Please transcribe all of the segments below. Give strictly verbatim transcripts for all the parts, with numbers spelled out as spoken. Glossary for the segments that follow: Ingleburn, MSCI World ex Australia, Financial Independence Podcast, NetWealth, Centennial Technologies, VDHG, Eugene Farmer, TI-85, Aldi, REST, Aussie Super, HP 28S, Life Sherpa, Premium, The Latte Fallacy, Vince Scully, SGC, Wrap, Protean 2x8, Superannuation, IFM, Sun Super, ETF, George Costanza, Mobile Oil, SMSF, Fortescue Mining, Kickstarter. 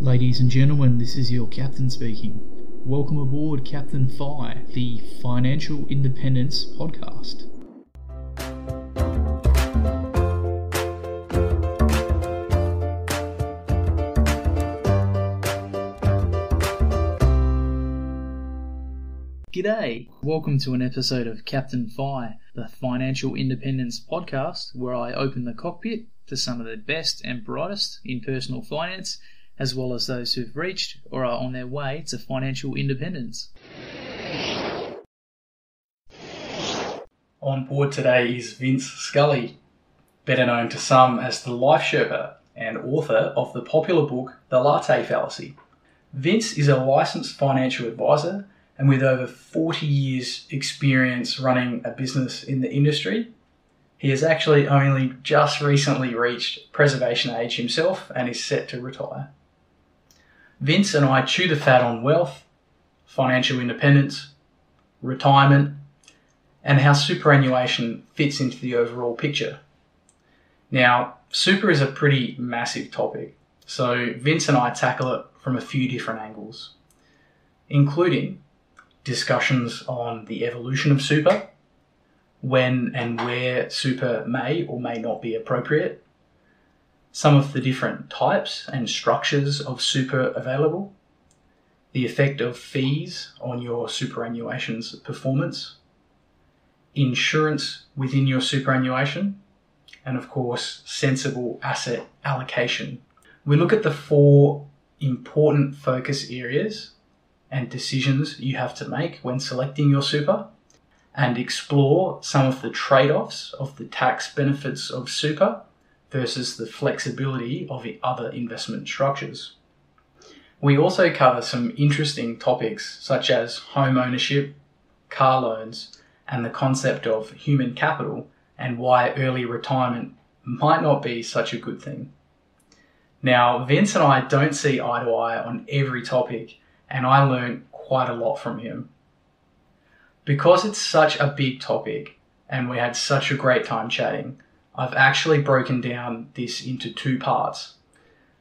Ladies and gentlemen, this is your captain speaking. Welcome aboard Captain Fi, the Financial Independence Podcast. G'day! Welcome to an episode of Captain Fi, the Financial Independence Podcast, where I open the cockpit to some of the best and brightest in personal finance, as well as those who've reached or are on their way to financial independence. On board today is Vince Scully, better known to some as the Life Sherpa and author of the popular book The Latte Fallacy. Vince is a licensed financial advisor and with over forty years' experience running a business in the industry. He has actually only just recently reached preservation age himself and is set to retire. Vince and I chew the fat on wealth, financial independence, retirement, and how superannuation fits into the overall picture. Now, super is a pretty massive topic, so Vince and I tackle it from a few different angles, including discussions on the evolution of super, when and where super may or may not be appropriate, some of the different types and structures of super available, the effect of fees on your superannuation's performance, insurance within your superannuation, and of course, sensible asset allocation. We look at the four important focus areas and decisions you have to make when selecting your super, and explore some of the trade-offs of the tax benefits of super versus the flexibility of other investment structures. We also cover some interesting topics such as home ownership, car loans, and the concept of human capital and why early retirement might not be such a good thing. Now, Vince and I don't see eye to eye on every topic, and I learned quite a lot from him. Because it's such a big topic and we had such a great time chatting, I've actually broken down this into two parts.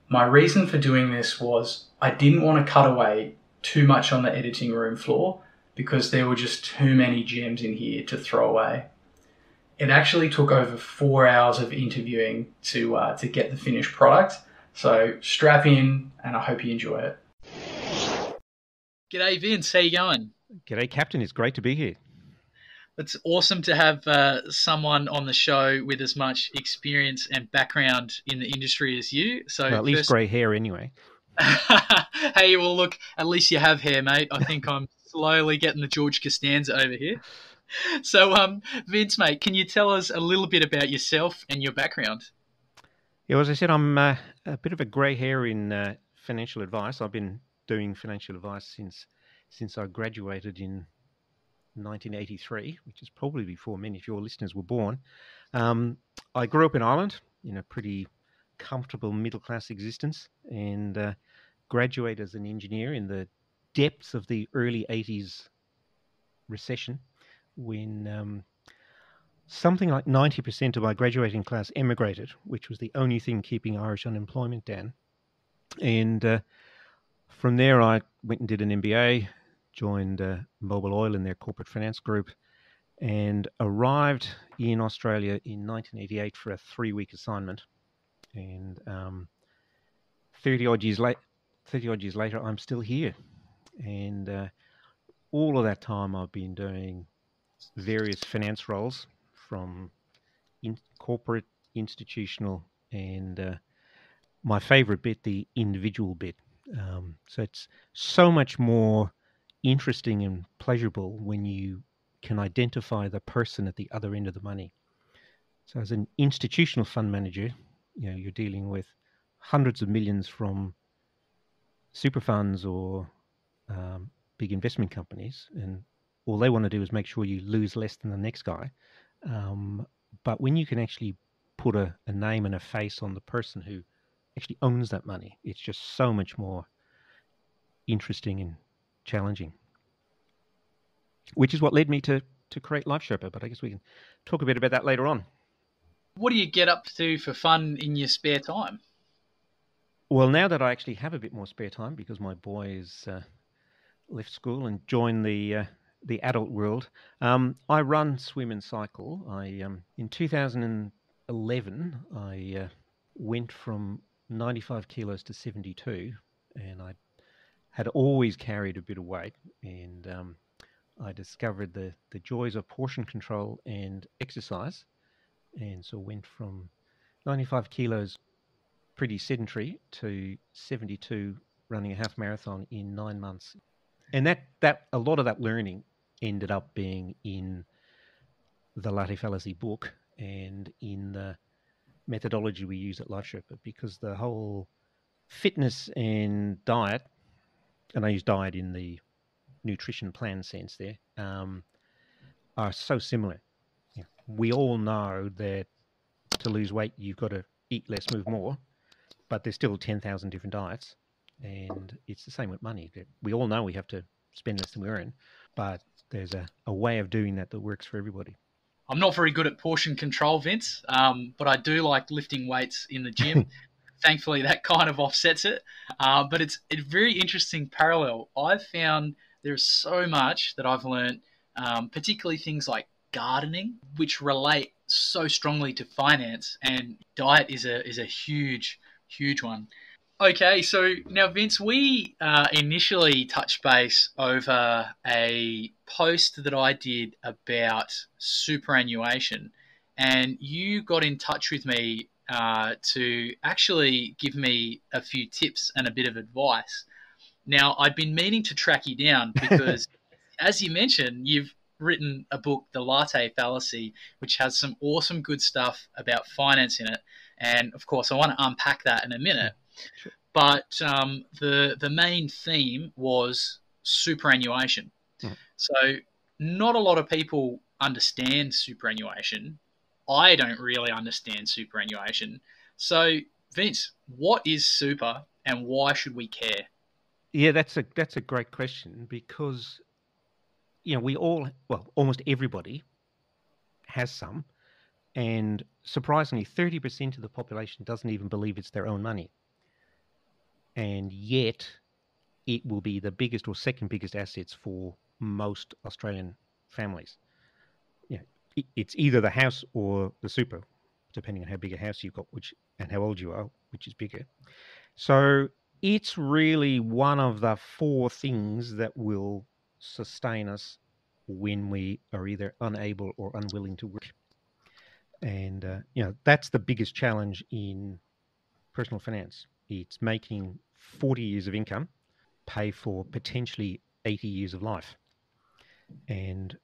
My reason for doing this was I didn't want to cut away too much on the editing room floor because there were just too many gems in here to throw away. It actually took over four hours of interviewing to, uh, to get the finished product, so strap in and I hope you enjoy it. G'day Vince, how you going? G'day Captain, it's great to be here. It's awesome to have uh, someone on the show with as much experience and background in the industry as you. So well, at least first... grey hair anyway. Hey, well look, at least you have hair, mate. I think I'm slowly getting the George Costanza over here. So um, Vince, mate, can you tell us a little bit about yourself and your background? Yeah, well, as I said, I'm uh, a bit of a grey hair in uh, financial advice. I've been doing financial advice since since I graduated in nineteen eighty-three, which is probably before many of your listeners were born. Um, I grew up in Ireland in a pretty comfortable middle-class existence and uh, graduated as an engineer in the depths of the early eighties recession when um, something like ninety percent of my graduating class emigrated, which was the only thing keeping Irish unemployment down. And uh, from there, I went and did an M B A, joined uh, Mobile Oil in their corporate finance group, and arrived in Australia in nineteen eighty-eight for a three-week assignment. And um, thirty odd years later, I'm still here. And uh, all of that time, I've been doing various finance roles, from in corporate, institutional, and uh, my favorite bit, the individual bit. Um, so it's so much more interesting and pleasurable when you can identify the person at the other end of the money. So as an institutional fund manager, you know, you're dealing with hundreds of millions from super funds or um, big investment companies, and all they want to do is make sure you lose less than the next guy. Um, but when you can actually put a, a name and a face on the person who actually owns that money, it's just so much more interesting and challenging, which is what led me to to create Life Sherpa, but I guess we can talk a bit about that later on. What do you get up to for fun in your spare time? Well, now that I actually have a bit more spare time because my boy has uh, left school and joined the uh, the adult world, um, I run, swim, and cycle. I um, in two thousand eleven I uh, went from ninety-five kilos to seventy-two, and I had always carried a bit of weight, and um, I discovered the the joys of portion control and exercise, and so went from ninety-five kilos. Pretty sedentary to seventy-two, running a half marathon in nine months, and that that a lot of that learning ended up being in the Latte Fallacy book and in the methodology we use at Life Sherpa, because the whole fitness and diet, and I use diet in the nutrition plan sense there, um, are so similar. Yeah. We all know that to lose weight you've got to eat less, move more. But there's still ten thousand different diets, and it's the same with money. We all know we have to spend less than we earn, but there's a, a way of doing that that works for everybody. I'm not very good at portion control, Vince, um, but I do like lifting weights in the gym. Thankfully, that kind of offsets it. Uh, but it's a very interesting parallel. I've found there's so much that I've learned, um, particularly things like gardening, which relate so strongly to finance, and diet is a is a huge... huge one. Okay, so now, Vince, we uh, initially touched base over a post that I did about superannuation, and you got in touch with me uh, to actually give me a few tips and a bit of advice. Now, I've been meaning to track you down because, as you mentioned, you've written a book, The Latte Fallacy, which has some awesome good stuff about finance in it. And of course, I want to unpack that in a minute. Sure. But um, the the main theme was superannuation. Mm. So not a lot of people understand superannuation. I don't really understand superannuation. So Vince, what is super, and why should we care? Yeah, that's a that's a great question, because you know we all, well, almost everybody has some. And surprisingly, thirty percent of the population doesn't even believe it's their own money. And yet it will be the biggest or second biggest assets for most Australian families. You know, it's either the house or the super, depending on how big a house you've got, which, and how old you are, which is bigger. So it's really one of the four things that will sustain us when we are either unable or unwilling to work. And, uh, you know, that's the biggest challenge in personal finance. It's making forty years of income pay for potentially eighty years of life. And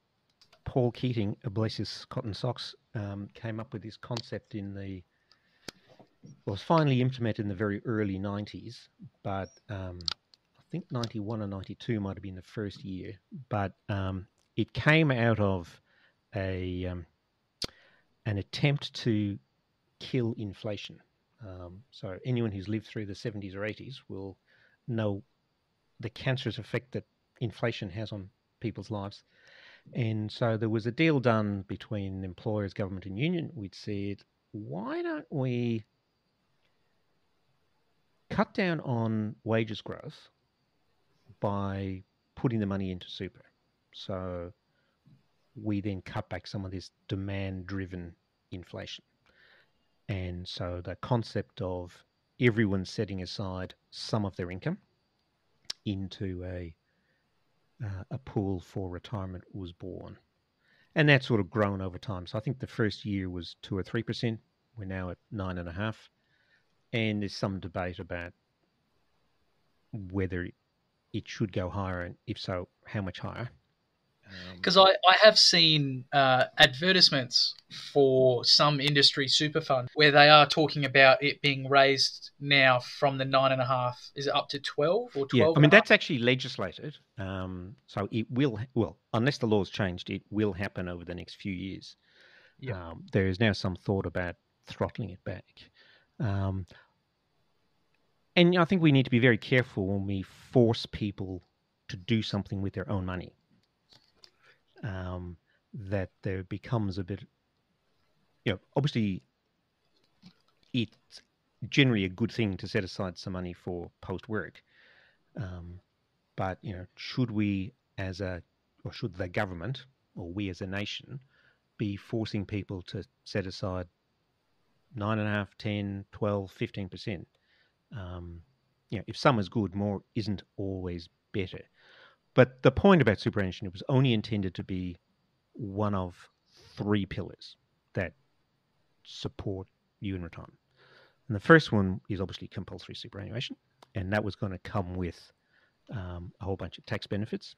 Paul Keating, a bless his cotton socks, um, came up with this concept in the, well, it was finally implemented in the very early nineties, but um, I think ninety-one or ninety-two might have been the first year. But um, it came out of a... Um, an attempt to kill inflation. Um, so anyone who's lived through the seventies or eighties will know the cancerous effect that inflation has on people's lives. And so there was a deal done between employers, government and union, which said, why don't we cut down on wages growth by putting the money into super? So we then cut back some of this demand-driven inflation. And so the concept of everyone setting aside some of their income into a, uh, a pool for retirement was born. And that's sort of grown over time. So I think the first year was two or three percent. We're now at nine and a half. And there's some debate about whether it should go higher, and if so, how much higher. Because I, I have seen uh, advertisements for some industry super fund where they are talking about it being raised now from the nine and a half, is it up to twelve or twelve? Yeah, I mean, that's actually legislated. Um, so it will, well, unless the law's changed, it will happen over the next few years. Yeah. Um, there is now some thought about throttling it back. Um, and I think we need to be very careful when we force people to do something with their own money. Um, that there becomes a bit, you know, obviously it's generally a good thing to set aside some money for post-work. Um, but, you know, should we as a, or should the government or we as a nation be forcing people to set aside nine and a half, ten, twelve, fifteen percent? Um, you know, if some is good, more isn't always better. But the point about superannuation, it was only intended to be one of three pillars that support you in retirement. And the first one is obviously compulsory superannuation, and that was going to come with um, a whole bunch of tax benefits.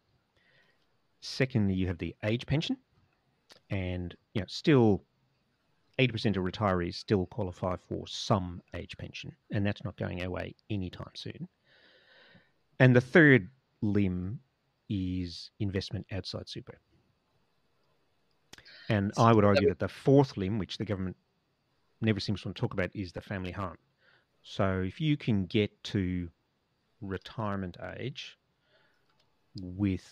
Secondly, you have the age pension, and you know, still eighty percent of retirees still qualify for some age pension, and that's not going away anytime soon. And the third limb is investment outside super. And I would argue that the fourth limb, which the government never seems to want to talk about, is the family home. So if you can get to retirement age with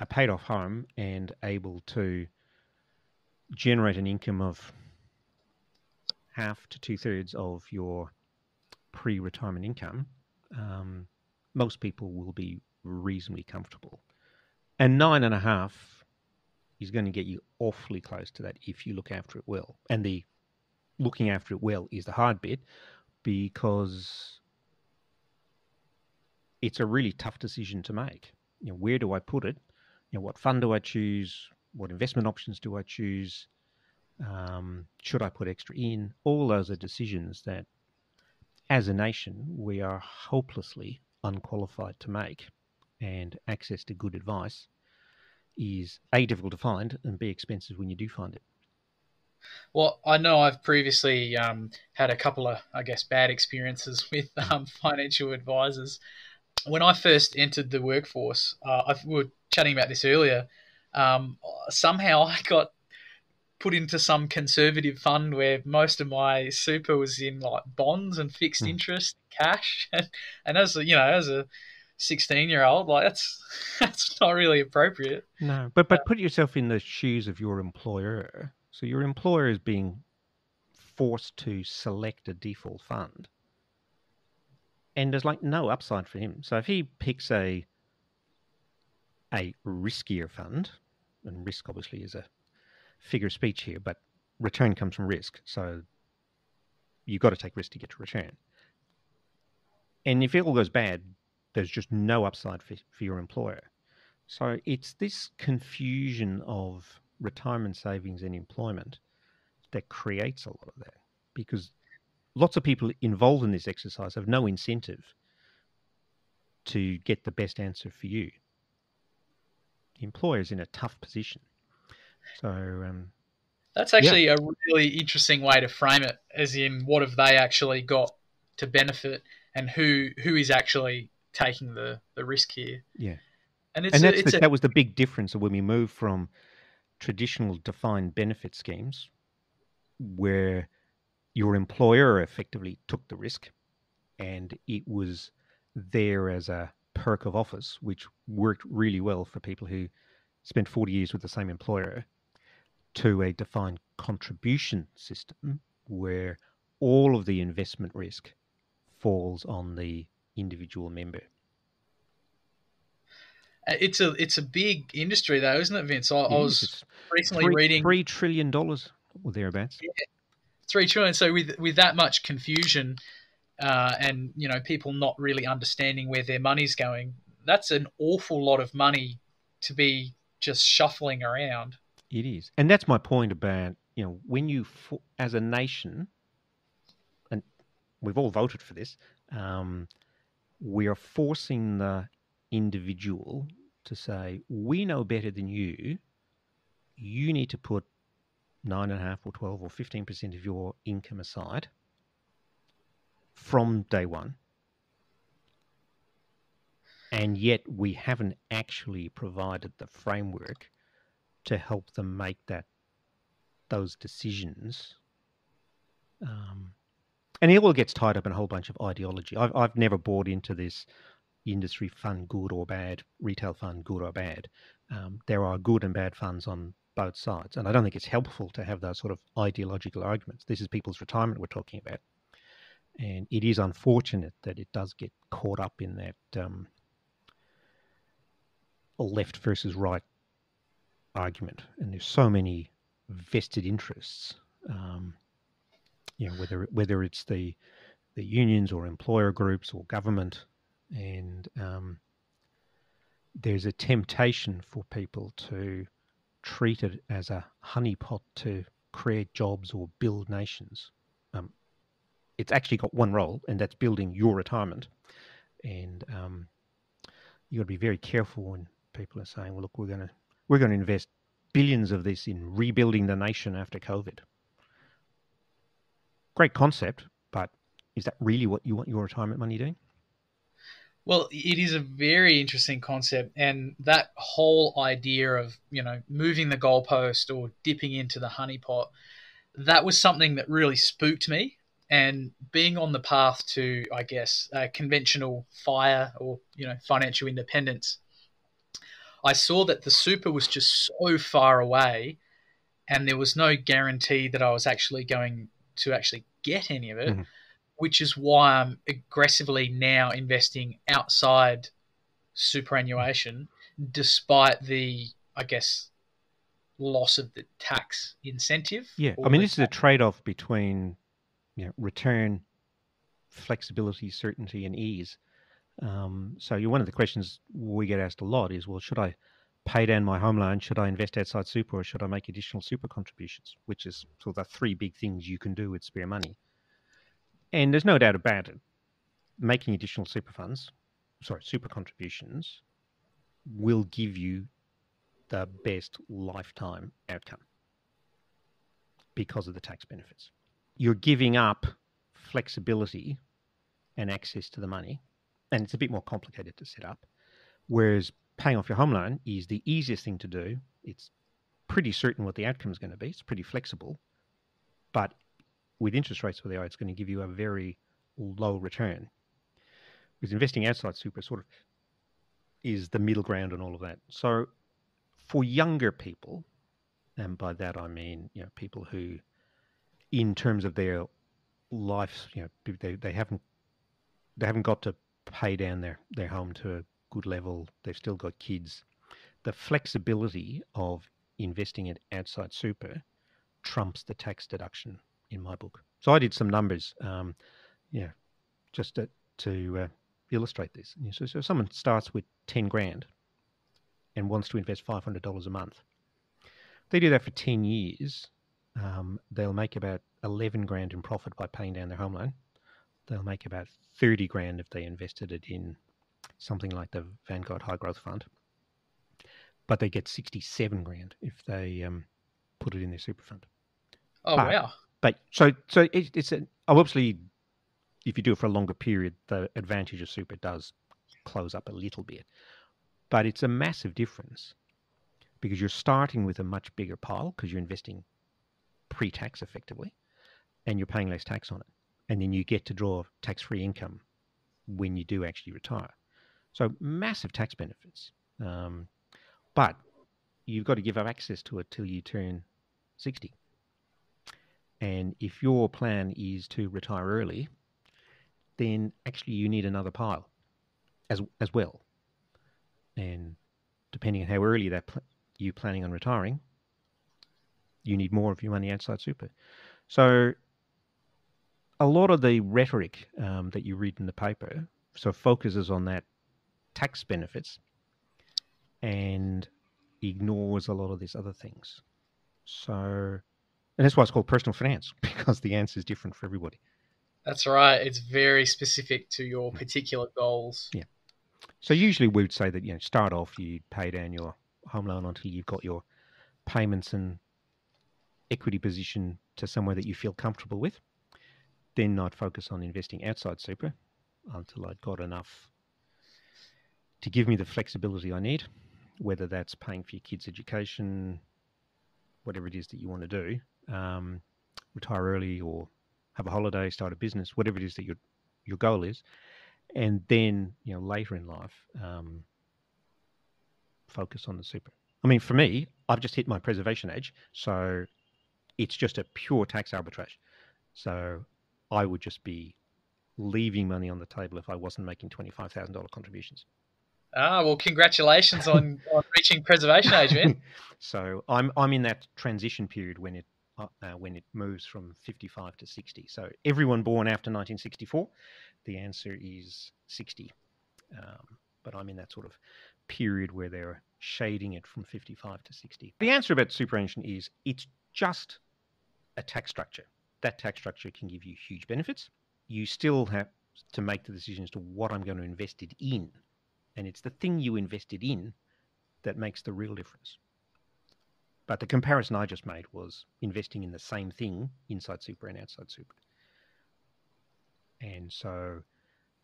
a paid off home and able to generate an income of half to two thirds of your pre-retirement income, um, most people will be reasonably comfortable. And nine and a half is going to get you awfully close to that if you look after it well. And the looking after it well is the hard bit, because it's a really tough decision to make. You know, where do I put it? You know, what fund do I choose? What investment options do I choose? Um, should I put extra in? All those are decisions that, as a nation, we are hopelessly unqualified to make. And access to good advice is A, difficult to find, and B, expensive when you do find it. Well, I know I've previously um, had a couple of, I guess, bad experiences with um, financial advisors. When I first entered the workforce, uh, I've, we were chatting about this earlier, um, somehow I got put into some conservative fund where most of my super was in like bonds and fixed interest, cash. And, and as a, you know, as a sixteen-year-old, like that's that's not really appropriate. No, but but put yourself in the shoes of your employer. So your employer is being forced to select a default fund, and there's like no upside for him. So if he picks a a riskier fund, and risk obviously is a figure of speech here, but return comes from risk. So you've got to take risk to get to return. And if it all goes bad, there's just no upside for, for your employer. So it's this confusion of retirement savings and employment that creates a lot of that, because lots of people involved in this exercise have no incentive to get the best answer for you. The employer is in a tough position. So um, that's actually yeah. a really interesting way to frame it, as in what have they actually got to benefit and who who is actually taking the, the risk here. Yeah. And, it's and that's a, it's the, a... that was the big difference when we moved from traditional defined benefit schemes where your employer effectively took the risk and it was there as a perk of office, which worked really well for people who spent forty years with the same employer, to a defined contribution system where all of the investment risk falls on the individual member. It's a it's a big industry though, isn't it, Vince? I, yeah, I was recently three, reading three trillion dollars or thereabouts. Yeah, three trillion. So with with that much confusion, uh, and you know, people not really understanding where their money's going, that's an awful lot of money to be just shuffling around. It is, and that's my point about, you know, when you as a nation, and we've all voted for this, um, we are forcing the individual to say, we know better than you, you need to put nine and a half or twelve or fifteen percent of your income aside from day one. And yet we haven't actually provided the framework to help them make that those decisions. Um, and it all gets tied up in a whole bunch of ideology. I've I've never bought into this industry fund good or bad, retail fund good or bad. Um, there are good and bad funds on both sides, and I don't think it's helpful to have those sort of ideological arguments. This is people's retirement we're talking about, And it is unfortunate that it does get caught up in that um, left versus right argument. And there's so many vested interests, um, you know, whether whether it's the the unions or employer groups or government, and um, there's a temptation for people to treat it as a honeypot to create jobs or build nations. Um, it's actually got one role, and that's building your retirement. And um, you've got to be very careful when people are saying, "Well, look, we're going to we're going to invest billions of this in rebuilding the nation after COVID." Great concept, but is that really what you want your retirement money doing? Well, it is a very interesting concept, and that whole idea of, you know, moving the goalpost or dipping into the honeypot, that was something that really spooked me. And being on the path to, I guess, uh, conventional FIRE or, you know, financial independence, I saw that the super was just so far away, and there was no guarantee that I was actually going to actually get any of it. Mm-hmm. Which is why I'm aggressively now investing outside superannuation, despite the, I guess, loss of the tax incentive. Yeah, I mean, this is a trade-off between, you know, return, flexibility, certainty, and ease. Um, so you're, one of the questions we get asked a lot is, well, should I pay down my home loan? Should I invest outside super, or should I make additional super contributions? Which is sort of the three big things you can do with spare money. And there's no doubt about it, making additional super funds, sorry, super contributions will give you the best lifetime outcome because of the tax benefits. You're giving up flexibility and access to the money, and it's a bit more complicated to set up, whereas paying off your home loan is the easiest thing to do. It's pretty certain what the outcome is going to be. It's pretty flexible, but with interest rates where they are, it's going to give you a very low return. Because investing outside super sort of is the middle ground and all of that. So for younger people, and by that I mean, you know, people who, in terms of their lives, you know, they, they haven't they haven't got to pay down their, their home to a good level, they've still got kids, the flexibility of investing in outside super trumps the tax deduction in my book. So I did some numbers, um, yeah, just to, to uh, illustrate this. So, so if someone starts with ten grand and wants to invest five hundred dollars a month, they do that for ten years. Um, they'll make about eleven grand in profit by paying down their home loan. They'll make about thirty grand if they invested it in something like the Vanguard High Growth Fund, but they get sixty-seven grand if they um, put it in their super fund. Oh, but, wow. But so so it, it's an, obviously, if you do it for a longer period, the advantage of super does close up a little bit. But it's a massive difference because you're starting with a much bigger pile because you're investing pre-tax effectively and you're paying less tax on it. And then you get to draw tax-free income when you do actually retire. So massive tax benefits. Um, but you've got to give up access to it till you turn sixty. And if your plan is to retire early, then actually you need another pile as as well. And depending on how early that pl- you're planning on retiring, you need more of your money outside super. So a lot of the rhetoric um, that you read in the paper sort of focuses on that tax benefits and ignores a lot of these other things. So... and that's why it's called personal finance, because the answer is different for everybody. That's right. It's very specific to your particular goals. Yeah. So usually we would say that, you know, start off, you pay down your home loan until you've got your payments and equity position to somewhere that you feel comfortable with. Then I'd focus on investing outside super until I'd got enough to give me the flexibility I need, whether that's paying for your kids' education, whatever it is that you want to do. Um, retire early or have a holiday, start a business, whatever it is that your your goal is, and then, you know, later in life, um, focus on the super. I mean, for me, I've just hit my preservation age, so it's just a pure tax arbitrage. So I would just be leaving money on the table if I wasn't making twenty-five thousand dollars contributions. Ah, well, congratulations on, on reaching preservation age, man. So I'm I'm in that transition period when it uh, when it moves from fifty-five to sixty. So everyone born after nineteen sixty-four, the answer is sixty. Um, but I'm in that sort of period where they're shading it from fifty-five to sixty. The answer about superannuation is it's just a tax structure. That tax structure can give you huge benefits. You still have to make the decision as to what I'm going to invest it in. And it's the thing you invested in that makes the real difference. But the comparison I just made was investing in the same thing inside super and outside super. And so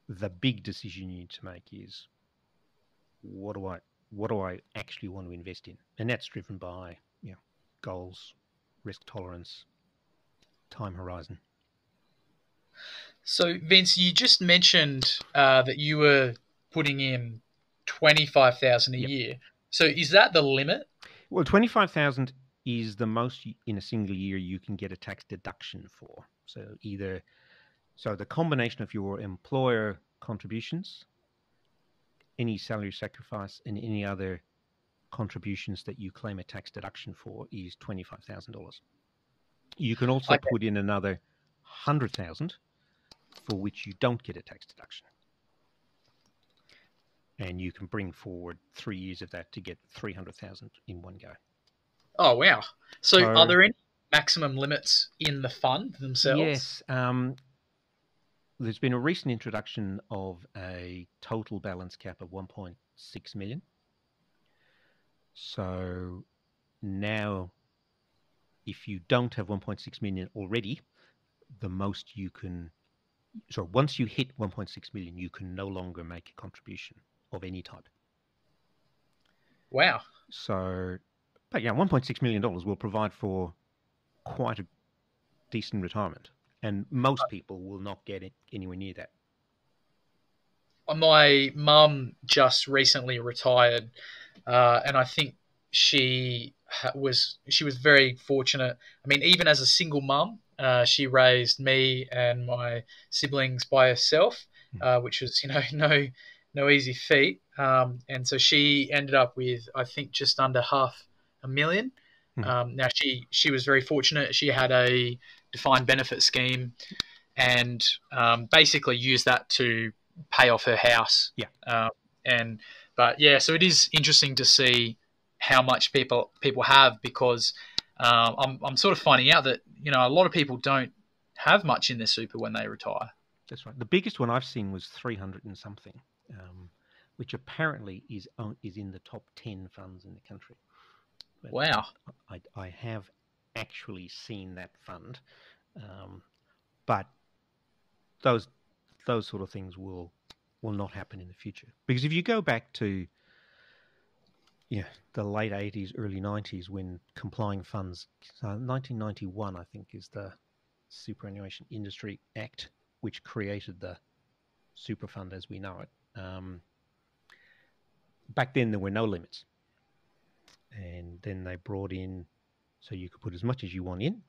the big decision you need to make is what do I what do I actually want to invest in? And that's driven by, you know, goals, risk tolerance, time horizon. So Vince, you just mentioned uh, that you were putting in twenty-five thousand a yep. year. So is that the limit? Well, twenty-five thousand is the most in a single year you can get a tax deduction for. So either, so the combination of your employer contributions, any salary sacrifice, and any other contributions that you claim a tax deduction for is twenty-five thousand dollars. You can also okay. put in another one hundred thousand dollars for which you don't get a tax deduction. And you can bring forward three years of that to get three hundred thousand dollars in one go. Oh, wow. So, so are there any maximum limits in the fund themselves? Yes. Um, there's been a recent introduction of a total balance cap of one point six million dollars. So now if you don't have one point six million dollars already, the most you can... So once you hit one point six million dollars, you can no longer make a contribution of any type. Wow. So, but yeah, one point six million dollars will provide for quite a decent retirement. And most people will not get it anywhere near that. My mum just recently retired, uh, and I think she was she was very fortunate. I mean, even as a single mum, uh, she raised me and my siblings by herself, uh, which was, you know, no... no easy feat, um, and so she ended up with, I think, just under half a million. Mm. Um, now, she, she was very fortunate. She had a defined benefit scheme and um, basically used that to pay off her house. Yeah. Um, and But, yeah, so it is interesting to see how much people people have, because um, I'm, I'm sort of finding out that, you know, a lot of people don't have much in their super when they retire. That's right. The biggest one I've seen was three hundred and something. Um, which apparently is is in the top ten funds in the country. But wow! I, I have actually seen that fund, um, but those those sort of things will will not happen in the future, because if you go back to yeah you know, the late eighties, early nineties, when complying funds, uh, nineteen ninety-one, I think, is the Superannuation Industry Act, which created the super fund as we know it. Um, back then there were no limits, and then they brought in, so you could put as much as you want in,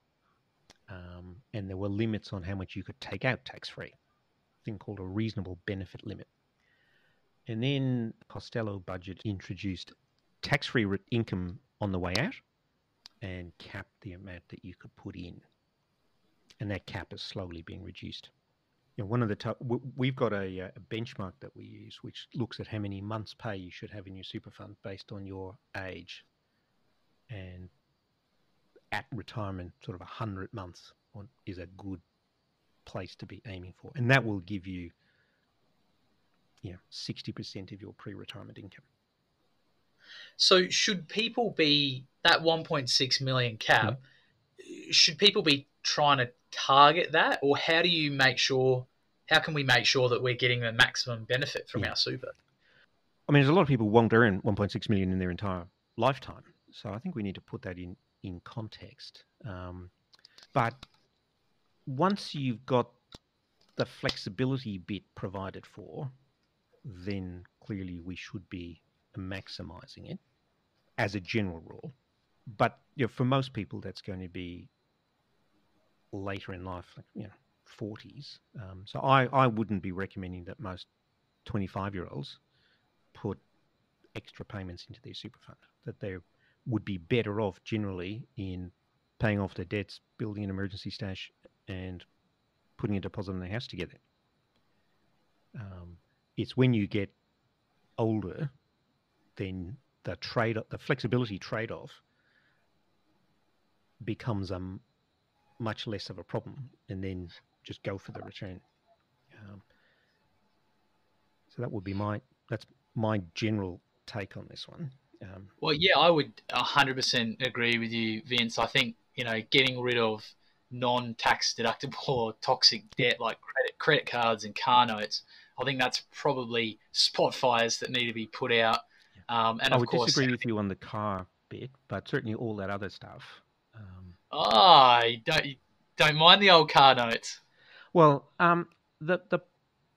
um, and there were limits on how much you could take out tax-free, a thing called a reasonable benefit limit. And then Costello budget introduced tax-free income on the way out and capped the amount that you could put in, and that cap is slowly being reduced. You know, one of the we've got a, a benchmark that we use, which looks at how many months' pay you should have in your super fund based on your age, and at retirement, sort of a hundred months on, is a good place to be aiming for, and that will give you, you know, sixty percent of your pre-retirement income. So, should people be that one point six million cap? Mm-hmm. Should people be trying to target that, or how do you make sure, how can we make sure that we're getting the maximum benefit from yeah. our super? I mean, there's a lot of people won't earn one point six million dollars in their entire lifetime. So I think we need to put that in, in context. Um, but once you've got the flexibility bit provided for, then clearly we should be maximizing it as a general rule. But you know, for most people, that's going to be later in life, like, you know, forties. Um, so I, I wouldn't be recommending that most twenty-five-year-olds put extra payments into their super fund, that they would be better off generally in paying off their debts, building an emergency stash, and putting a deposit on their house together. Um, it's when you get older, then the trade, the flexibility trade-off becomes um, much less of a problem, and then just go for the return. Um, so that would be my, that's my general take on this one. Um, well, yeah, I would one hundred percent agree with you, Vince. I think, you know, getting rid of non-tax deductible or toxic debt like credit, credit cards and car notes, I think that's probably spot fires that need to be put out. Um, and I of would course, disagree with you on the car bit, but certainly all that other stuff. Um, oh, you don't, you don't mind the old car notes. Well, um, the the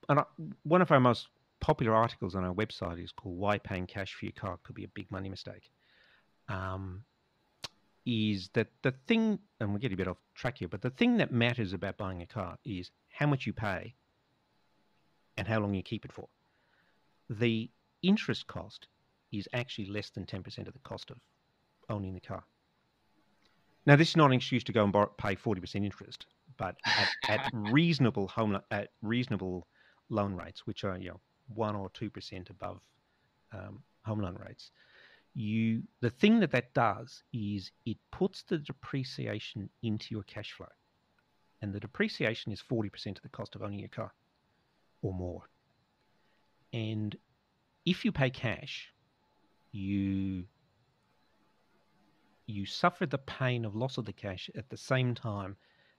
and I, one of our most popular articles on our website is called "Why Paying Cash for Your Car Could Be a Big Money Mistake." Um, is that the thing? And we're getting a bit off track here, but the thing that matters about buying a car is how much you pay and how long you keep it for. The interest cost is actually less than ten percent of the cost of owning the car. Now, this is not an excuse to go and borrow, pay forty percent interest, but at, at reasonable home at reasonable loan rates, which are, you know, one or two percent above um, home loan rates, you the thing that that does is it puts the depreciation into your cash flow, and the depreciation is forty percent of the cost of owning your car, or more. And if you pay cash, you you suffer the pain of loss of the cash at the same time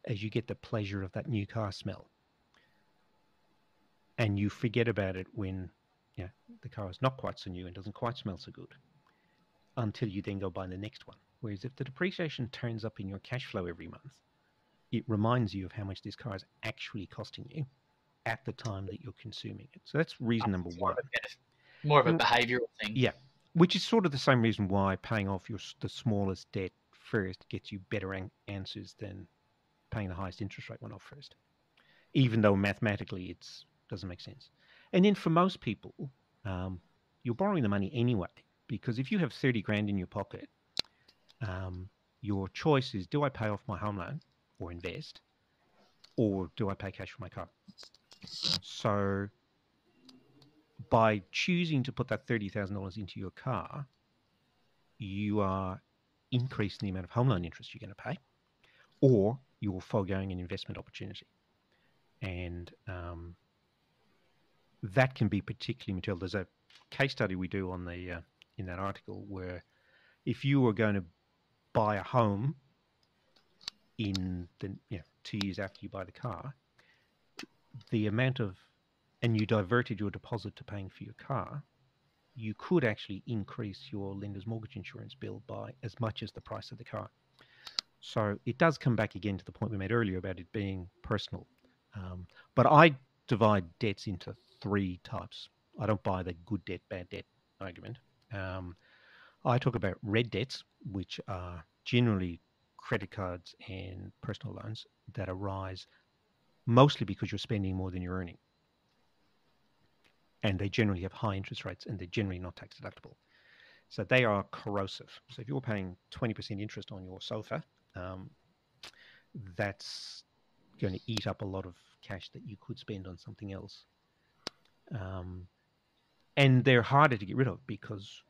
as you get the pleasure of that new car smell. And you forget about it when, you know, the car is not quite so new and doesn't quite smell so good, until you then go buy the next one. Whereas if the depreciation turns up in your cash flow every month, it reminds you of how much this car is actually costing you at the time that you're consuming it. So that's reason number one. More of a behavioral thing. Yeah. Which is sort of the same reason why paying off your the smallest debt first gets you better an answers than paying the highest interest rate one off first, even though mathematically it doesn't make sense. And then for most people, um, you're borrowing the money anyway, because if you have thirty grand in your pocket, um, your choice is, do I pay off my home loan or invest, or do I pay cash for my car? So by choosing to put that thirty thousand dollars into your car, you are increasing the amount of home loan interest you're going to pay, or you're foregoing an investment opportunity. And um, that can be particularly material. There's a case study we do on the uh, in that article where if you were going to buy a home in the you know, two years after you buy the car, the amount of and you diverted your deposit to paying for your car, you could actually increase your lender's mortgage insurance bill by as much as the price of the car. So it does come back again to the point we made earlier about it being personal. Um, but I divide debts into three types. I don't buy the good debt, bad debt argument. Um, I talk about red debts, which are generally credit cards and personal loans that arise mostly because you're spending more than you're earning. And they generally have high interest rates, and they're generally not tax deductible. So they are corrosive. So if you're paying twenty percent interest on your sofa, um, that's going to eat up a lot of cash that you could spend on something else. Um, and they're harder to get rid of because,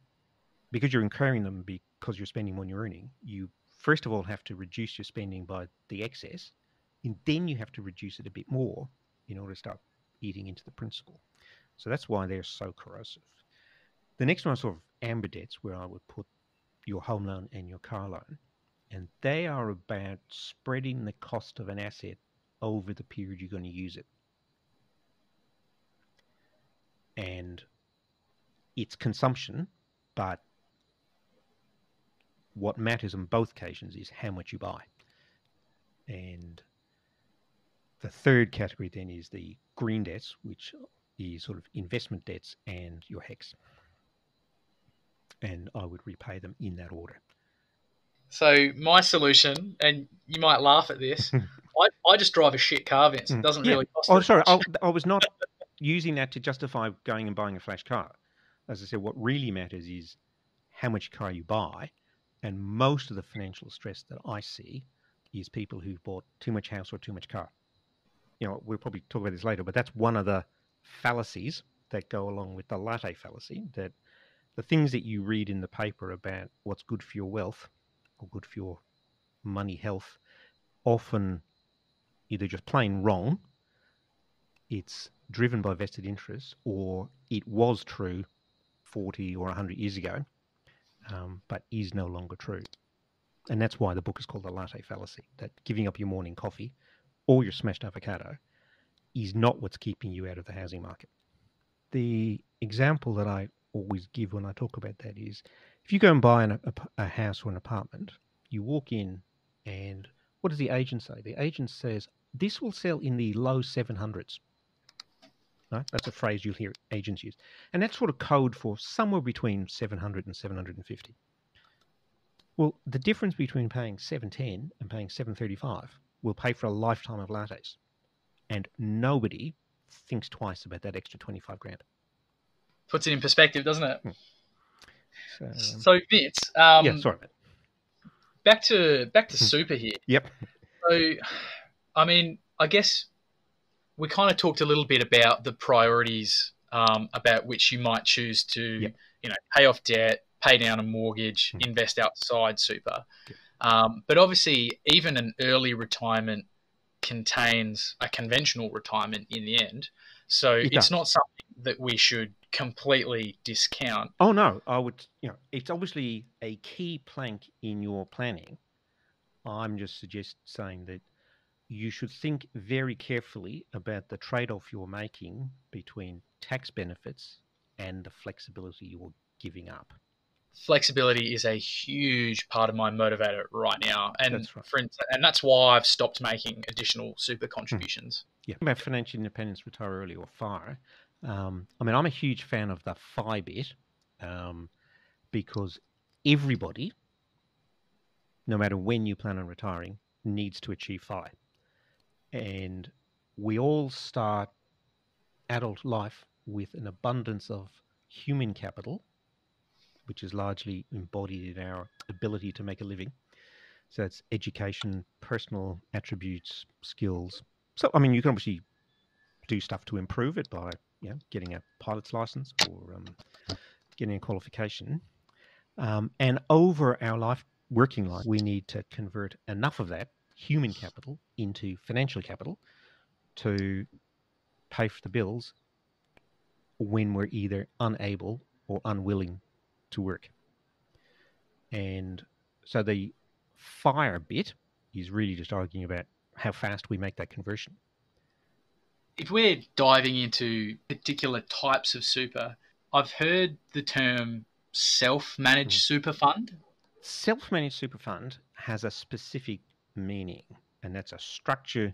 because you're incurring them because you're spending more than you're earning. You first of all have to reduce your spending by the excess, and then you have to reduce it a bit more in order to start eating into the principal. So that's why they're so corrosive. The next one is sort of amber debts, where I would put your home loan and your car loan. And they are about spreading the cost of an asset over the period you're going to use it. And it's consumption, but what matters on both occasions is how much you buy. And the third category then is the green debts, which the sort of investment debts and your HECS. And I would repay them in that order. So my solution, and you might laugh at this, I, I just drive a shit car, Vince. It doesn't yeah. really cost. Oh, sorry, I, I was not using that to justify going and buying a flash car. As I said, what really matters is how much car you buy, and most of the financial stress that I see is people who've bought too much house or too much car. You know, we'll probably talk about this later, but that's one of the fallacies that go along with the latte fallacy, that the things that you read in the paper about what's good for your wealth or good for your money health, often either just plain wrong, it's driven by vested interests, or it was true forty or a hundred years ago, um, but is no longer true. And that's why the book is called The Latte Fallacy, that giving up your morning coffee or your smashed avocado is not what's keeping you out of the housing market. The example that I always give when I talk about that is, if you go and buy an, a, a house or an apartment, you walk in and what does the agent say? The agent says, this will sell in the low seven hundreds. Right? That's a phrase you'll hear agents use. And that's sort of code for somewhere between seven hundred and seven fifty. Well, the difference between paying seven ten and paying seven thirty-five will pay for a lifetime of lattes. And nobody thinks twice about that extra twenty-five grand. Puts it in perspective, doesn't it? Hmm. So, um, so Vince, um, yeah, sorry, man. back to back to super here. Yep. So, I mean, I guess we kind of talked a little bit about the priorities um, about which you might choose to, yep. you know, pay off debt, pay down a mortgage, hmm. invest outside super. Yep. Um, but obviously, even an early retirement contains a conventional retirement in the end. So it it's does. not something that we should completely discount. Oh, no. I would, you know, it's obviously a key plank in your planning. I'm just suggest saying that you should think very carefully about the trade-off you're making between tax benefits and the flexibility you're giving up. Flexibility is a huge part of my motivator right now. And that's right. for instance, and that's why I've stopped making additional super contributions. Hmm. Yeah. About financial independence, retire early, or FIRE. Um, I mean, I'm a huge fan of the F I bit, um, because everybody, no matter when you plan on retiring, needs to achieve F I. And we all start adult life with an abundance of human capital, which is largely embodied in our ability to make a living. So it's education, personal attributes, skills. So, I mean, you can obviously do stuff to improve it by, you know, getting a pilot's license or um, getting a qualification. Um, and over our life, working life, we need to convert enough of that human capital into financial capital to pay for the bills when we're either unable or unwilling to work. And so the FIRE bit is really just arguing about how fast we make that conversion. If we're diving into particular types of super, I've heard the term self-managed mm. super fund. Self-managed super fund has a specific meaning, and that's a structure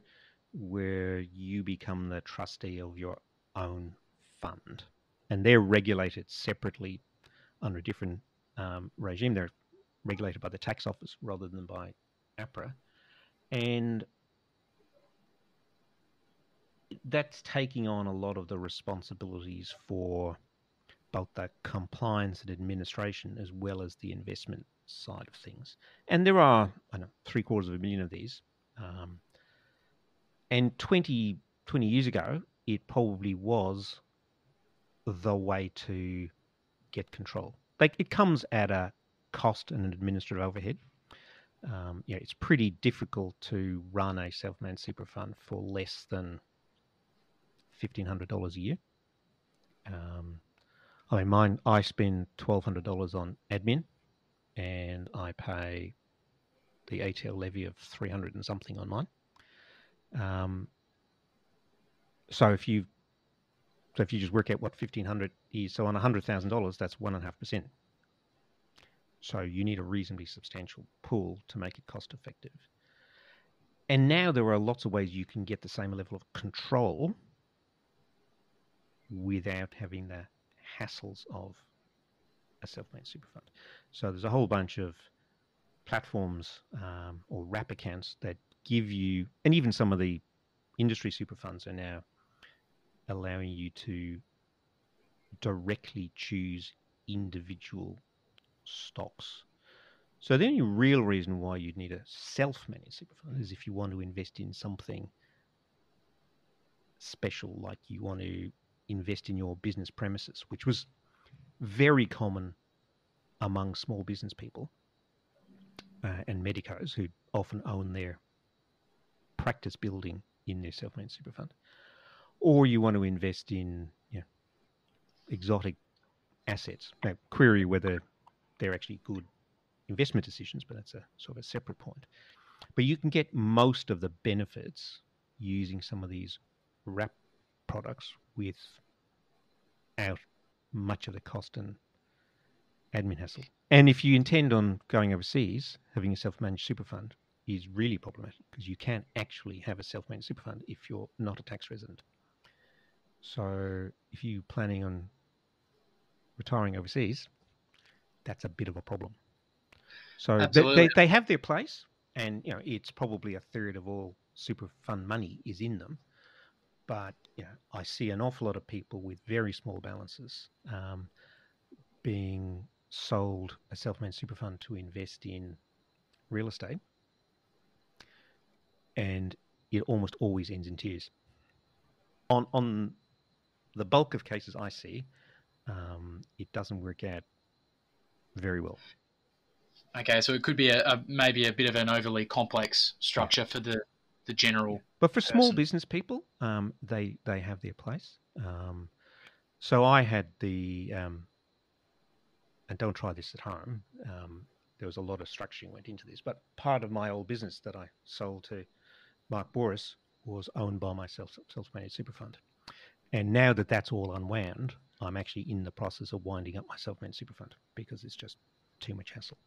where you become the trustee of your own fund. And they're regulated separately under a different um, regime. They're regulated by the tax office rather than by APRA. And that's taking on a lot of the responsibilities for both the compliance and administration as well as the investment side of things. And there are, I don't know, three quarters of a million of these. Um, and twenty, twenty years ago, it probably was the way to get control. Like, it comes at a cost and an administrative overhead. Um, you know, it's pretty difficult to run a self-managed super fund for less than fifteen hundred dollars a year. Um, I mean, mine, I spend twelve hundred dollars on admin, and I pay the A T L levy of three hundred and something on mine. Um, so if you, so if you just work out what fifteen hundred is, so on one hundred thousand dollars, that's one and a half percent. So you need a reasonably substantial pool to make it cost effective. And now there are lots of ways you can get the same level of control without having the hassles of a self-managed super fund. So there's a whole bunch of platforms um, or wrap accounts that give you, and even some of the industry super funds are now allowing you to directly choose individual stocks. So the only real reason why you'd need a self-managed super fund is if you want to invest in something special, like you want to invest in your business premises, which was very common among small business people uh, and medicos who often own their practice building in their self-managed super fund. Or you want to invest in you know, exotic assets. Now, query whether they're actually good investment decisions, but that's a sort of a separate point. But you can get most of the benefits using some of these wrap products without much of the cost and admin hassle. And if you intend on going overseas, having a self-managed super fund is really problematic, because you can't actually have a self-managed super fund if you're not a tax resident. So if you're planning on retiring overseas, that's a bit of a problem. So they, they, they have their place, and you know it's probably a third of all super fund money is in them. But you know, I see an awful lot of people with very small balances um, being sold a self-managed super fund to invest in real estate, and it almost always ends in tears. On on the bulk of cases I see, um, it doesn't work out very well. Okay, so it could be a, a maybe a bit of an overly complex structure yeah. for the, the general. But for person. Small business people, um, they they have their place. Um, so I had the, um, and don't try this at home. Um, there was a lot of structuring went into this, but part of my old business that I sold to Mark Boris was owned by my self self-managed super fund. And now that that's all unwound, I'm actually in the process of winding up my self-managed super fund because it's just too much hassle.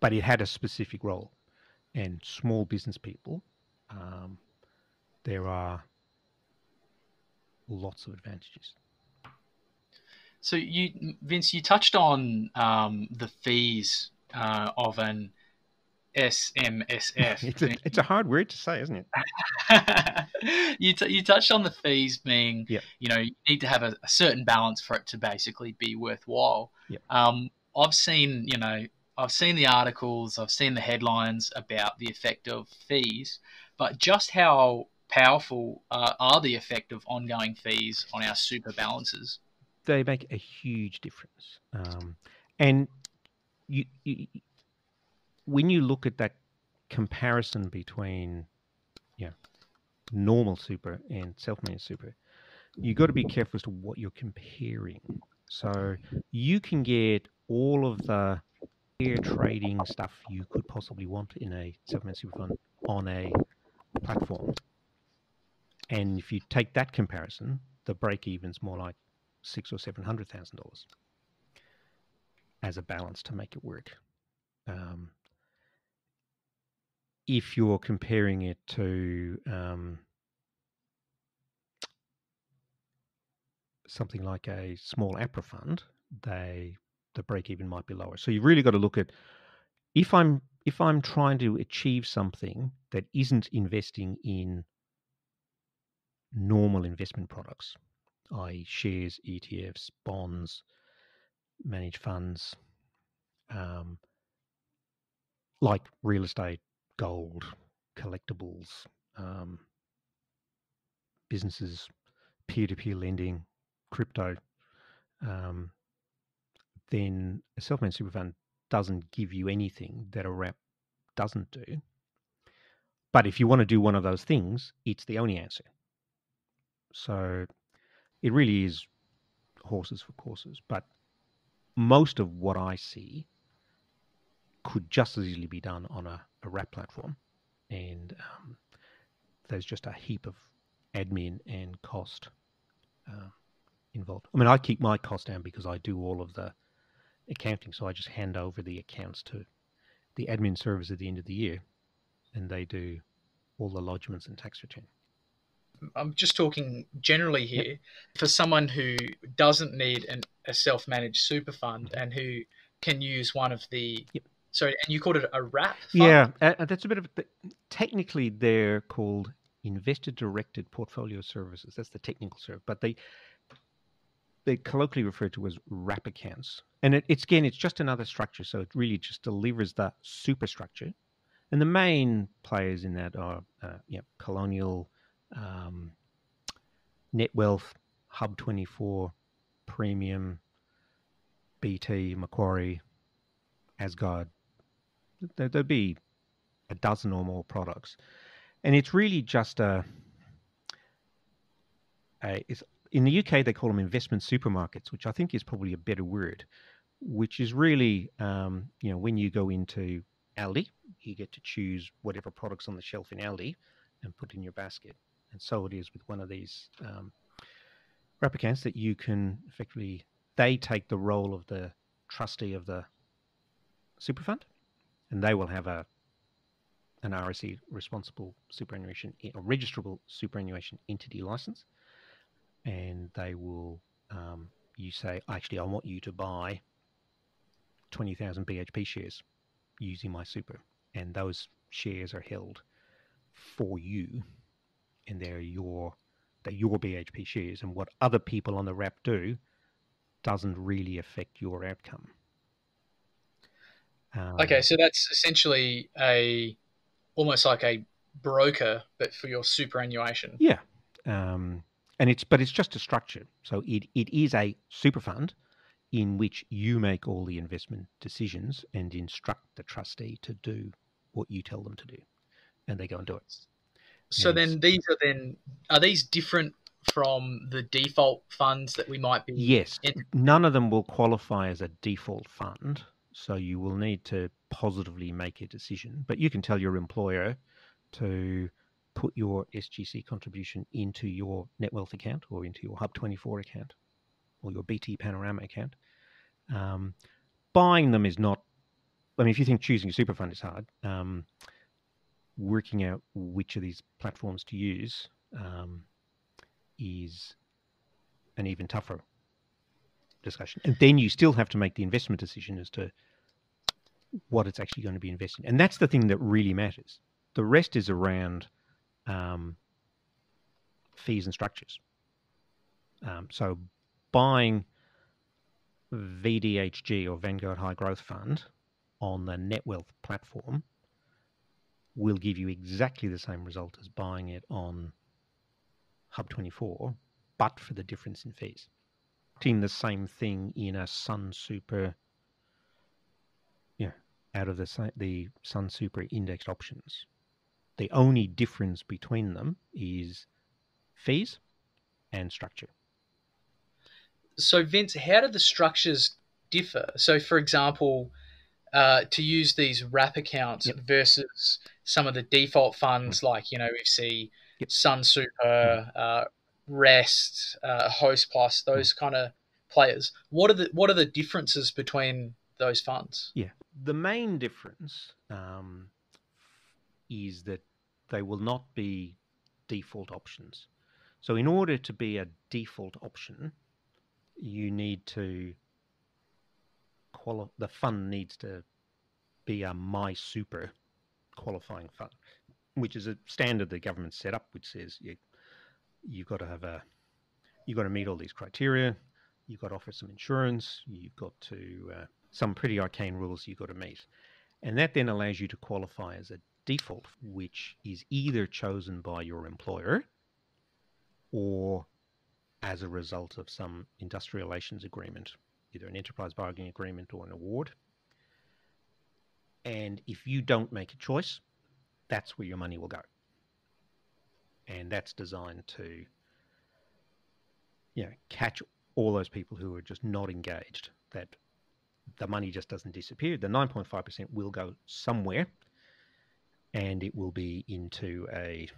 But it had a specific role, and small business people, um, there are lots of advantages. So you, Vince, you touched on um, the fees uh, of an S M S F. It's a, it's a hard word to say, isn't it? you, t you touched on the fees being, yep. you know, you need to have a, a certain balance for it to basically be worthwhile. Yep. Um, I've seen, you know, I've seen the articles, I've seen the headlines about the effect of fees, but just how powerful uh, are the effect of ongoing fees on our super balances? They make a huge difference. Um, and you, you, when you look at that comparison between you know, normal super and self-managed super, you've got to be careful as to what you're comparing. So you can get all of the air trading stuff you could possibly want in a self-managed super fund on a platform, and if you take that comparison, the break-even's more like six or seven hundred thousand dollars as a balance to make it work. Um, if you're comparing it to um, something like a small APRA fund, they the break-even might be lower. So you've really got to look at, if I'm if I'm trying to achieve something that isn't investing in normal investment products, that is shares, E T Fs, bonds, managed funds, um, like real estate, gold, collectibles, um, businesses, peer-to-peer lending, crypto, um, then a self-managed super fund doesn't give you anything that a wrap doesn't do. But if you want to do one of those things, it's the only answer. So it really is horses for courses. But most of what I see could just as easily be done on a, a wrap platform. And um, there's just a heap of admin and cost uh, involved. I mean, I keep my cost down because I do all of the accounting, so I just hand over the accounts to the admin service at the end of the year, and they do all the lodgements and tax return. I'm just talking generally here. Yep. For someone who doesn't need an, a self-managed super fund and who can use one of the yep. So, and you called it a wrap fund? Yeah, uh, that's a bit of a, technically they're called investor-directed portfolio services. That's the technical term, but they they colloquially referred to as wrap accounts. And it, it's again, it's just another structure. So it really just delivers the superstructure. And the main players in that are uh, yeah, Colonial, um, NetWealth, Hub twenty-four, Premium, B T, Macquarie, Asgard. There, there'll be a dozen or more products. And it's really just a, a it's, in the U K, they call them investment supermarkets, which I think is probably a better word, which is really, um, you know, when you go into Aldi, you get to choose whatever products on the shelf in Aldi and put in your basket. And so it is with one of these um, wrap accounts that you can effectively, they take the role of the trustee of the super fund, and they will have a an R S E responsible superannuation or registrable superannuation entity license, and they will um, you say, actually, I want you to buy twenty thousand B H P shares using my super, and those shares are held for you, and they're your they're your B H P shares, and what other people on the wrap do doesn't really affect your outcome. Um, okay, so that's essentially a almost like a broker, but for your superannuation. Yeah, um, and it's but it's just a structure. So it it is a super fund in which you make all the investment decisions and instruct the trustee to do what you tell them to do, and they go and do it. So and then these are then are these different from the default funds that we might be? Yes, in? None of them will qualify as a default fund. So you will need to positively make a decision, but you can tell your employer to put your S G C contribution into your NetWealth account or into your Hub twenty-four account or your B T Panorama account. Um, buying them is not, I mean, if you think choosing a super fund is hard, um, working out which of these platforms to use um, is an even tougher discussion. And then you still have to make the investment decision as to what it's actually going to be invested in. And that's the thing that really matters. The rest is around um, fees and structures. Um, so buying V D H G or Vanguard High Growth Fund on the NetWealth platform will give you exactly the same result as buying it on Hub twenty-four, but for the difference in fees. The same thing in a Sun Super, yeah, out of the the Sun Super indexed options. The only difference between them is fees and structure. So, Vince, how do the structures differ? So, for example, uh, to use these wrap accounts yep. versus some of the default funds, mm. like you know, we see yep. Sun Super. Mm. Uh, REST, uh, Host Plus, those kind of players. What are the what are the differences between those funds? Yeah, the main difference um, is that they will not be default options. So, in order to be a default option, you need to quali- the fund needs to be a My Super qualifying fund, which is a standard the government set up, which says you. You've got to have a, you've got to meet all these criteria. You've got to offer some insurance. You've got to, uh, some pretty arcane rules you've got to meet. And that then allows you to qualify as a default, which is either chosen by your employer or as a result of some industrial relations agreement, either an enterprise bargaining agreement or an award. And if you don't make a choice, that's where your money will go. And that's designed to, you know, catch all those people who are just not engaged, that the money just doesn't disappear. The nine point five percent will go somewhere, and it will be into a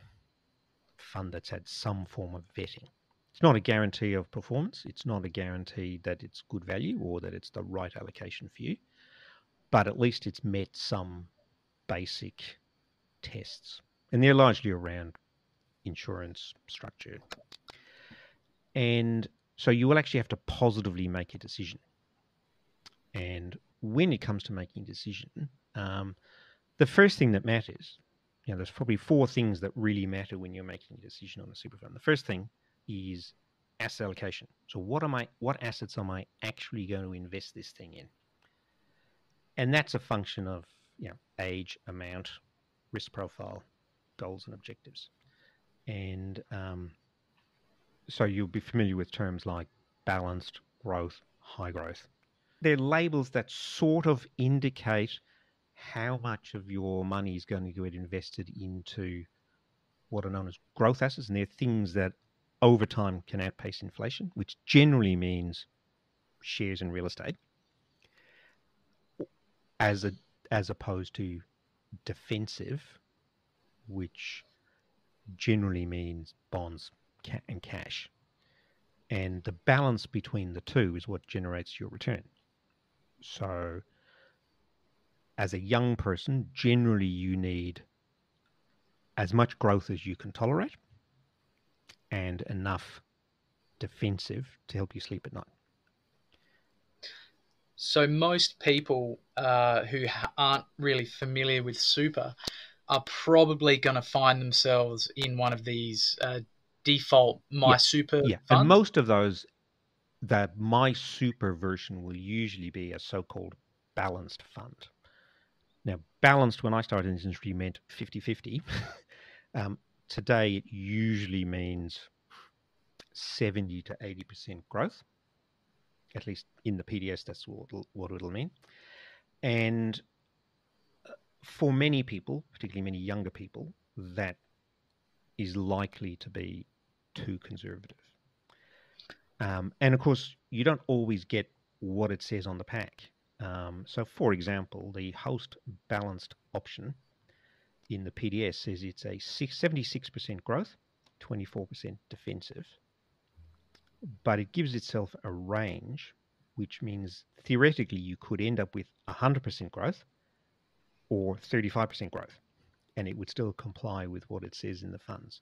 fund that's had some form of vetting. It's not a guarantee of performance. It's not a guarantee that it's good value or that it's the right allocation for you, but at least it's met some basic tests. And they're largely around insurance structure. And so you will actually have to positively make a decision. And when it comes to making a decision, Um, the first thing that matters, you know, there's probably four things that really matter when you're making a decision on a super fund. The first thing is asset allocation. So what am I, what assets am I actually going to invest this thing in? And that's a function of, you know, age, amount, risk profile, goals and objectives. And um, so you'll be familiar with terms like balanced, growth, high growth. They're labels that sort of indicate how much of your money is going to get invested into what are known as growth assets. And they're things that over time can outpace inflation, which generally means shares and real estate, as a, as opposed to defensive, which generally means bonds ca- and cash. And the balance between the two is what generates your return. So as a young person, generally you need as much growth as you can tolerate and enough defensive to help you sleep at night. So most people uh, who aren't really familiar with super are probably going to find themselves in one of these uh, default My yeah. Super yeah. funds. And most of those, that My Super version will usually be a so-called balanced fund. Now, balanced when I started in this industry meant fifty-fifty. um, today, it usually means seventy to eighty percent growth. At least in the P D S, that's what it'll, what it'll mean. And for many people, particularly many younger people, that is likely to be too conservative. Um, and of course, you don't always get what it says on the pack. Um, so for example, the Host balanced option in the P D S says it's a seventy-six percent growth, twenty-four percent defensive, but it gives itself a range, which means theoretically you could end up with one hundred percent growth or thirty-five percent growth, and it would still comply with what it says in the funds.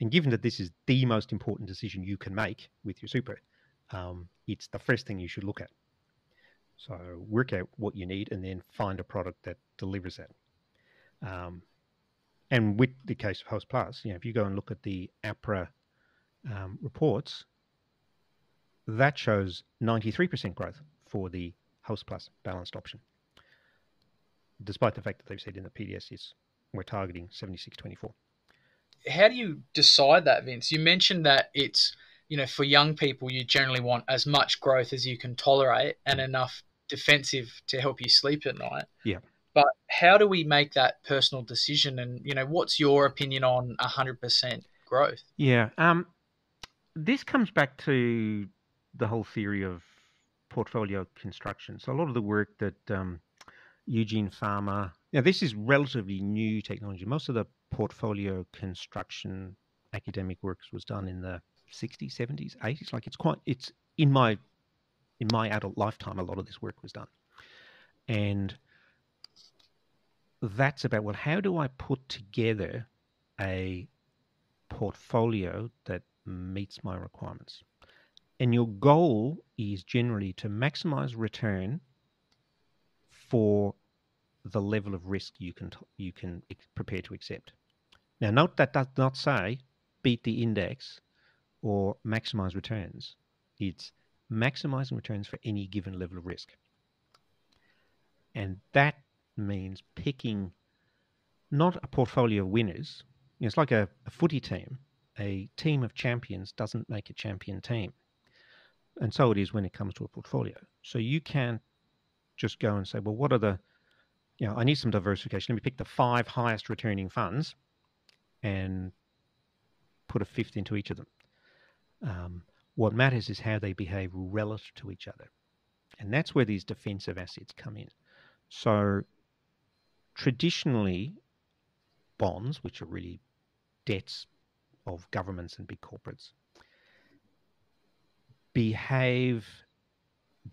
And given that this is the most important decision you can make with your super, um, it's the first thing you should look at. So work out what you need and then find a product that delivers that. Um, and with the case of Host Plus, you know, if you go and look at the APRA um, reports, that shows ninety-three percent growth for the Host Plus balanced option, despite the fact that they've said in the P D S is we're targeting seventy-six twenty-four. How do you decide that, Vince? You mentioned that it's, you know, for young people, you generally want as much growth as you can tolerate and enough defensive to help you sleep at night. Yeah. But how do we make that personal decision? And, you know, what's your opinion on one hundred percent growth? Yeah. Um, this comes back to the whole theory of portfolio construction. So a lot of the work that um, Eugene Farmer, now this is relatively new technology. Most of the portfolio construction academic works was done in the sixties, seventies, eighties. Like it's quite, it's in my, in my adult lifetime, a lot of this work was done. And that's about, well, how do I put together a portfolio that meets my requirements? And your goal is generally to maximize return for the level of risk you can you can prepare to accept. Now, note that does not say beat the index or maximize returns. It's maximizing returns for any given level of risk. And that means picking not a portfolio of winners. You know, it's like a, a footy team. A team of champions doesn't make a champion team. And so it is when it comes to a portfolio. So you can just go and say, well, what are the, you know, I need some diversification. Let me pick the five highest returning funds and put a fifth into each of them. Um, what matters is how they behave relative to each other. And that's where these defensive assets come in. So traditionally, bonds, which are really debts of governments and big corporates, behave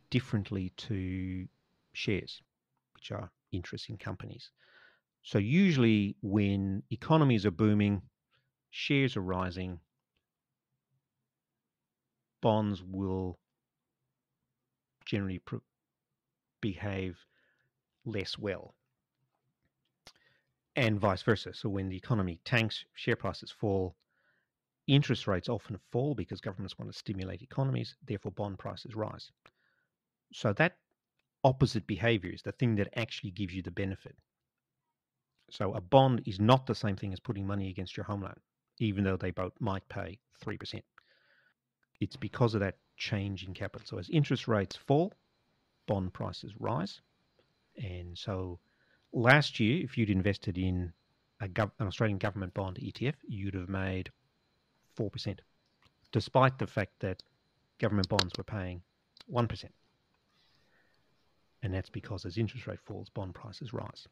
differently to shares, which are interests in companies. So usually when economies are booming, shares are rising, bonds will generally behave less well. and vice versa. So when the economy tanks, share prices fall. Interest rates often fall because governments want to stimulate economies, therefore bond prices rise. So that opposite behavior is the thing that actually gives you the benefit. So a bond is not the same thing as putting money against your home loan, even though they both might pay three percent. It's because of that change in capital. So as interest rates fall, bond prices rise. And so last year, if you'd invested in a gov- an Australian government bond E T F, you'd have made four percent, despite the fact that government bonds were paying one percent. And that's because as interest rate falls, bond prices rise.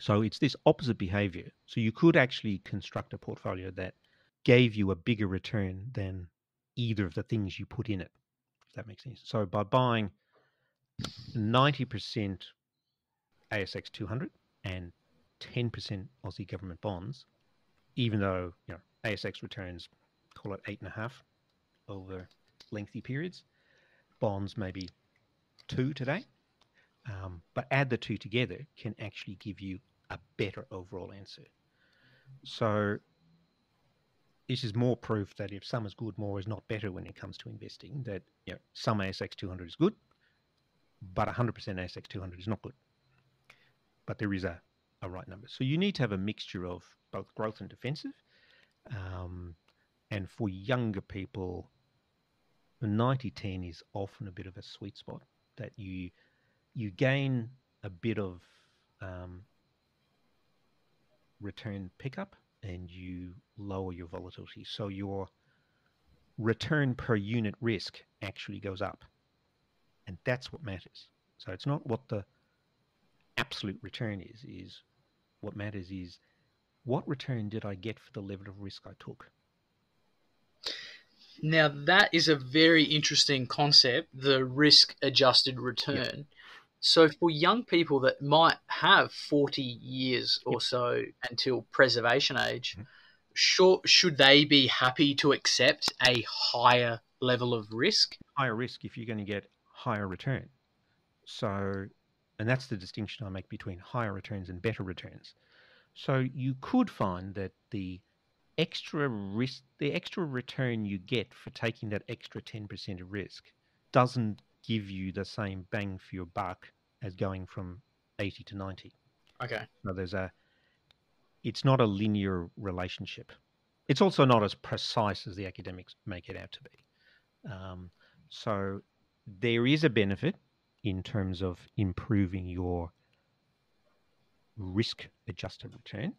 So it's this opposite behavior. So you could actually construct a portfolio that gave you a bigger return than either of the things you put in it, if that makes sense. So by buying ninety percent A S X two hundred and ten percent Aussie government bonds, even though, you know, A S X returns, call it eight and a half over lengthy periods, bonds maybe two today, um, but add the two together can actually give you a better overall answer. So this is more proof that if some is good, more is not better when it comes to investing, that, you know, some A S X two hundred is good, but one hundred percent A S X two hundred is not good. But there is a, a right number. So you need to have a mixture of both growth and defensive. Um, and for younger people, the ninety ten is often a bit of a sweet spot, that you you gain a bit of um, return pickup and you lower your volatility. So your return per unit risk actually goes up. And that's what matters. So it's not what the absolute return is, is what matters is what return did I get for the level of risk I took? Now, that is a very interesting concept, the risk-adjusted return. Yep. So for young people that might have forty years yep. or so until preservation age, mm-hmm. sure, should they be happy to accept a higher level of risk? Higher risk if you're going to get higher return. So, and that's the distinction I make between higher returns and better returns. So you could find that the extra risk, the extra return you get for taking that extra ten percent of risk doesn't give you the same bang for your buck as going from eighty to ninety. Okay. So there's a, it's not a linear relationship. It's also not as precise as the academics make it out to be. Um, so there is a benefit in terms of improving your risk-adjusted return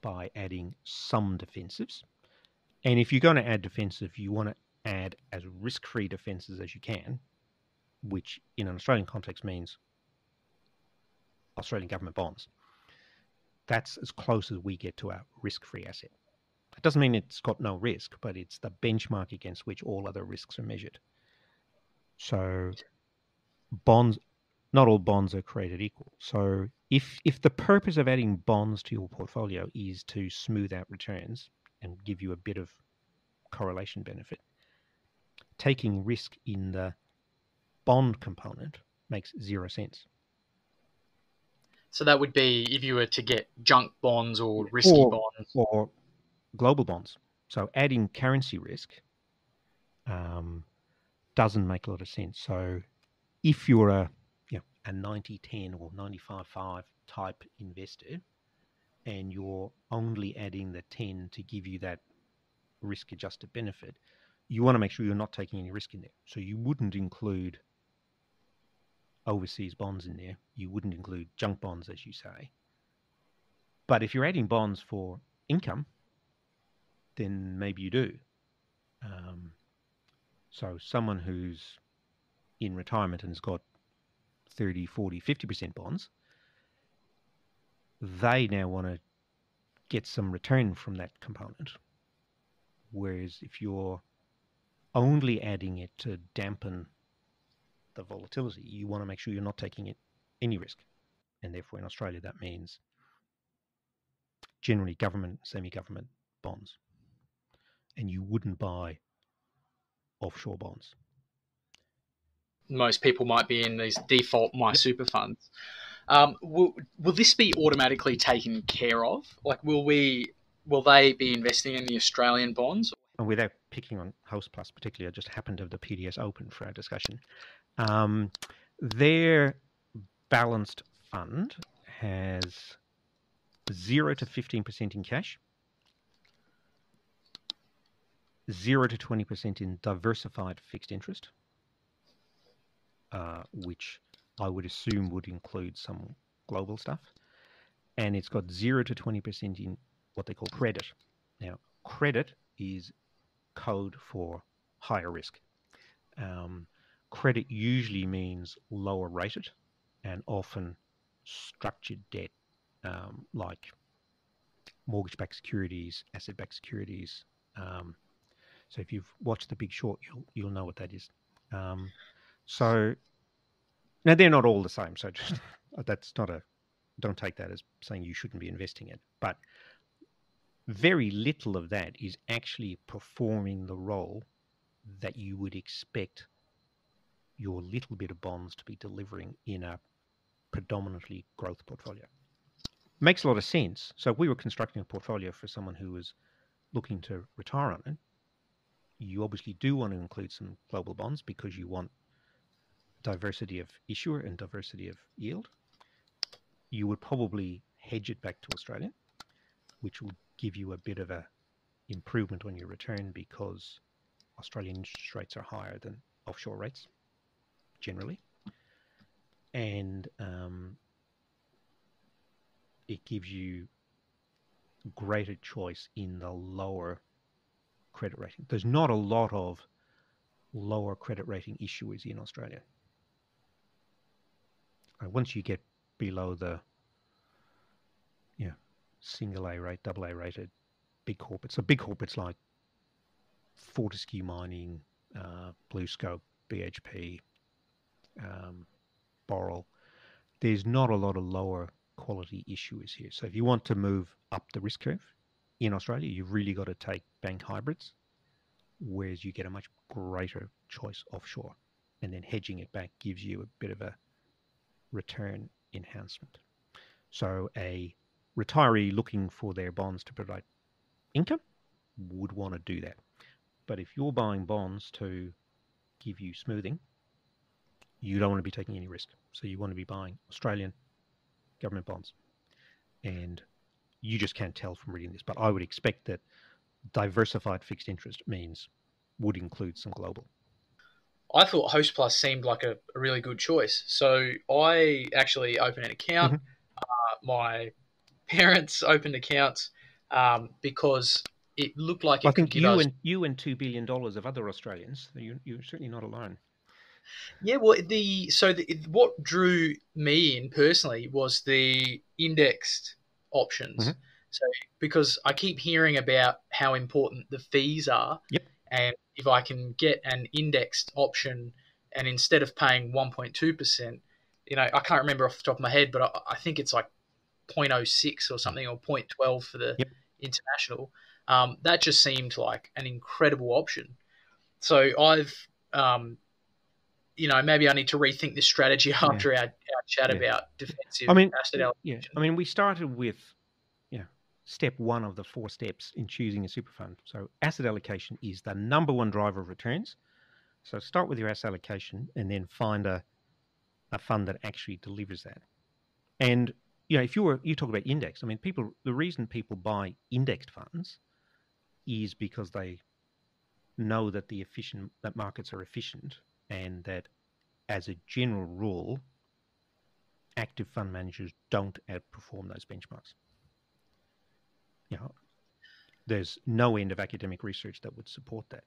by adding some defensives. And if you're going to add defensive, you want to add as risk-free defenses as you can, which in an Australian context means Australian government bonds. That's as close as we get to our risk-free asset. It doesn't mean it's got no risk, but it's the benchmark against which all other risks are measured. So bonds, not all bonds are created equal. So if if the purpose of adding bonds to your portfolio is to smooth out returns and give you a bit of correlation benefit, taking risk in the bond component makes zero sense. So that would be if you were to get junk bonds or risky or, bonds. Or global bonds. So adding currency risk um, doesn't make a lot of sense. So if you're a a ninety ten or ninety-five five type investor, and you're only adding the ten to give you that risk-adjusted benefit, you want to make sure you're not taking any risk in there. So you wouldn't include overseas bonds in there. You wouldn't include junk bonds, as you say. But if you're adding bonds for income, then maybe you do. Um, so someone who's in retirement and has got thirty, forty, fifty percent bonds, they now want to get some return from that component. Whereas if you're only adding it to dampen the volatility, you want to make sure you're not taking it any risk. And therefore in Australia, that means generally government, semi-government bonds. And you wouldn't buy offshore bonds. Most people might be in these default My Super funds. Um, will, will this be automatically taken care of? Like, will we, will they be investing in the Australian bonds? Without picking on Host Plus particularly, I just happened to have the P D S open for our discussion. Um, their balanced fund has zero to fifteen percent in cash, zero to twenty percent in diversified fixed interest, uh, which I would assume would include some global stuff. And it's got zero to twenty percent in what they call credit. Now, credit is code for higher risk. Um, credit usually means lower rated and often structured debt, um, like mortgage-backed securities, asset-backed securities. Um, so if you've watched The Big Short, you'll, you'll know what that is. Um, so... Now, they're not all the same, so just, that's not a, don't take that as saying you shouldn't be investing in. But very little of that is actually performing the role that you would expect your little bit of bonds to be delivering in a predominantly growth portfolio. Makes a lot of sense. So if we were constructing a portfolio for someone who was looking to retire on it, you obviously do want to include some global bonds because you want diversity of issuer and diversity of yield. You would probably hedge it back to Australia, which will give you a bit of a improvement on your return because Australian interest rates are higher than offshore rates generally. And um, it gives you greater choice in the lower credit rating. There's not a lot of lower credit rating issuers in Australia. Once you get below the, you know, single A rate, double A rated big corporates. So big corporates like Fortescue Mining, uh, BlueScope, B H P, um, Boral. There's not a lot of lower quality issuers here. So if you want to move up the risk curve in Australia, you've really got to take bank hybrids, whereas you get a much greater choice offshore. And then hedging it back gives you a bit of a return enhancement. So a retiree looking for their bonds to provide income would want to do that. But if you're buying bonds to give you smoothing, you don't want to be taking any risk. So you want to be buying Australian government bonds. And you just can't tell from reading this, but I would expect that diversified fixed interest means would include some global. I thought Host Plus seemed like a, a really good choice. So I actually opened an account. Mm-hmm. uh, my parents opened accounts um, because it looked like it I could think you us... and you and two billion dollars of other Australians. You, you're certainly not alone. Yeah, well, the so the, what drew me in personally was the indexed options. Mm-hmm. So because I keep hearing about how important the fees are. Yep. And if I can get an indexed option and instead of paying one point two percent, you know, I can't remember off the top of my head, but I, I think it's like zero point zero six or something or zero point one two for the yep. international. Um, that just seemed like an incredible option. So I've, um, you know, maybe I need to rethink this strategy after yeah. our, our chat yeah. about defensive I mean, asset allocation. Yeah. I mean, we started with... step one of the four steps in choosing a super fund. So asset allocation is the number one driver of returns. So start with your asset allocation and then find a, a fund that actually delivers that. And, you know, if you were, you talk about index, I mean, people, the reason people buy indexed funds is because they know that the efficient, that markets are efficient and that as a general rule, active fund managers don't outperform those benchmarks. You know, there's no end of academic research that would support that.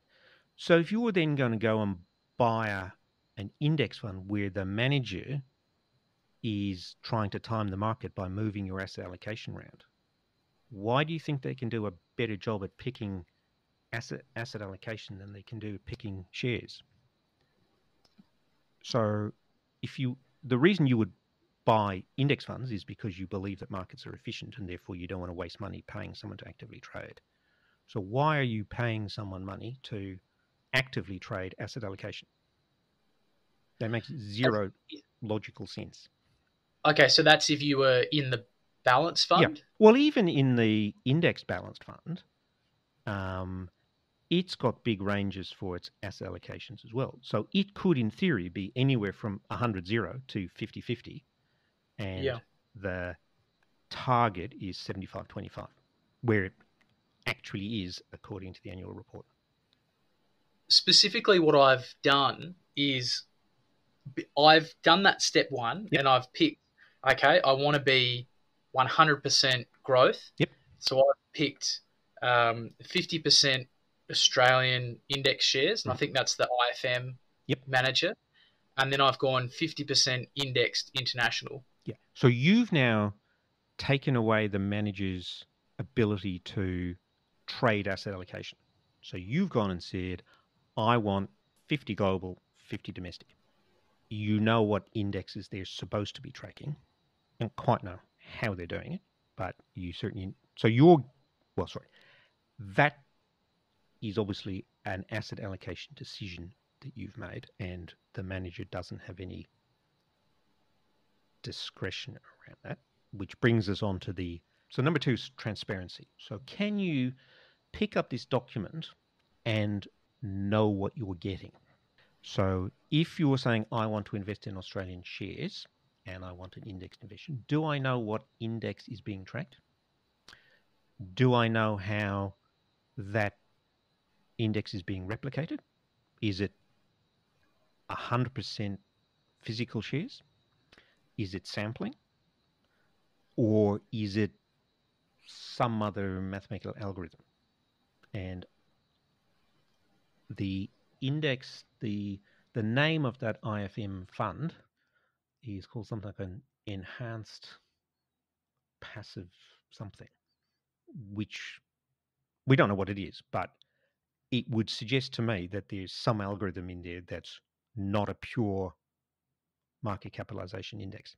So if you were then going to go and buy a, an index fund where the manager is trying to time the market by moving your asset allocation around, why do you think they can do a better job at picking asset, asset allocation than they can do picking shares? So if you, the reason you would buy index funds is because you believe that markets are efficient and therefore you don't want to waste money paying someone to actively trade. So why are you paying someone money to actively trade asset allocation? That makes zero logical sense. Okay, so that's if you were in the balanced fund? Yeah. Well, even in the index balanced fund, um, it's got big ranges for its asset allocations as well. So it could, in theory, be anywhere from one hundred zero to fifty fifty. And yeah. the target is seventy-five twenty-five, where it actually is according to the annual report. Specifically, what I've done is I've done that step one, yep. and I've picked, okay, I want to be one hundred percent growth. Yep. So I've picked um, fifty percent Australian index shares, and mm. I think that's the I F M yep. manager. And then I've gone fifty percent indexed international. Yeah. So you've now taken away the manager's ability to trade asset allocation. So you've gone and said, I want fifty global, fifty domestic. You know what indexes they're supposed to be tracking. I don't quite know how they're doing it, but you certainly... So you're... Well, sorry. That is obviously an asset allocation decision that you've made, and the manager doesn't have any discretion around that, which brings us on to the... So number two is transparency. So can you pick up this document and know what you're getting? So if you're saying, I want to invest in Australian shares and I want an index investment, do I know what index is being tracked? Do I know how that index is being replicated? Is it one hundred percent physical shares? Is it sampling? Or is it some other mathematical algorithm? And the index, the the name of that I F M fund is called something like an enhanced passive something, which we don't know what it is, but it would suggest to me that there's some algorithm in there that's not a pure market capitalization index.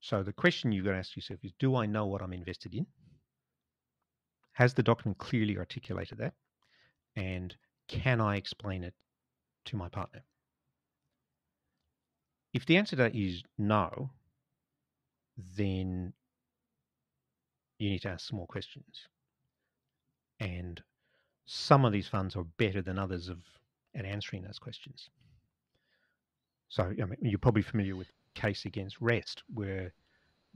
So the question you've got to ask yourself is, do I know what I'm invested in? Has the document clearly articulated that? And can I explain it to my partner? If the answer to that is no, then you need to ask some more questions. And some of these funds are better than others of, at answering those questions. So I mean, you're probably familiar with case against REST, where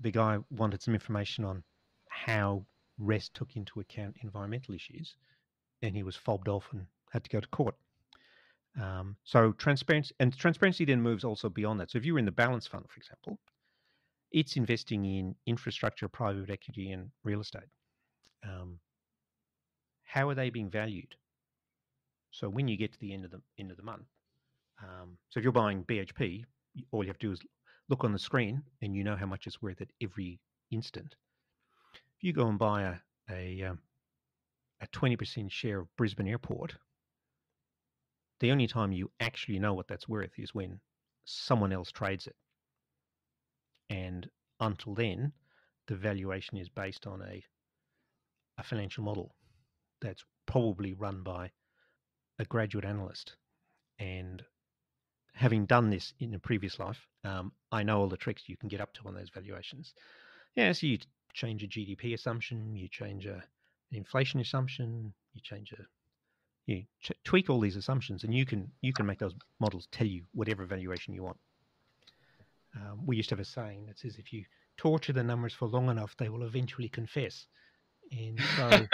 the guy wanted some information on how REST took into account environmental issues, and he was fobbed off and had to go to court. Um, so transparency, and transparency then moves also beyond that. So if you were in the balance fund, for example, it's investing in infrastructure, private equity, and real estate. Um, how are they being valued? So when you get to the end of the end of the month, um, so if you're buying B H P, all you have to do is look on the screen, and you know how much it's worth at every instant. If you go and buy a a um, a twenty percent share of Brisbane Airport, the only time you actually know what that's worth is when someone else trades it. And until then, the valuation is based on a, a financial model that's probably run by a graduate analyst. And having done this in a previous life, um, I know all the tricks you can get up to on those valuations. Yeah, so you change a G D P assumption, you change a inflation assumption, you change a, you ch- tweak all these assumptions, and you can you can make those models tell you whatever valuation you want. Um, we used to have a saying that says, if you torture the numbers for long enough, they will eventually confess. And so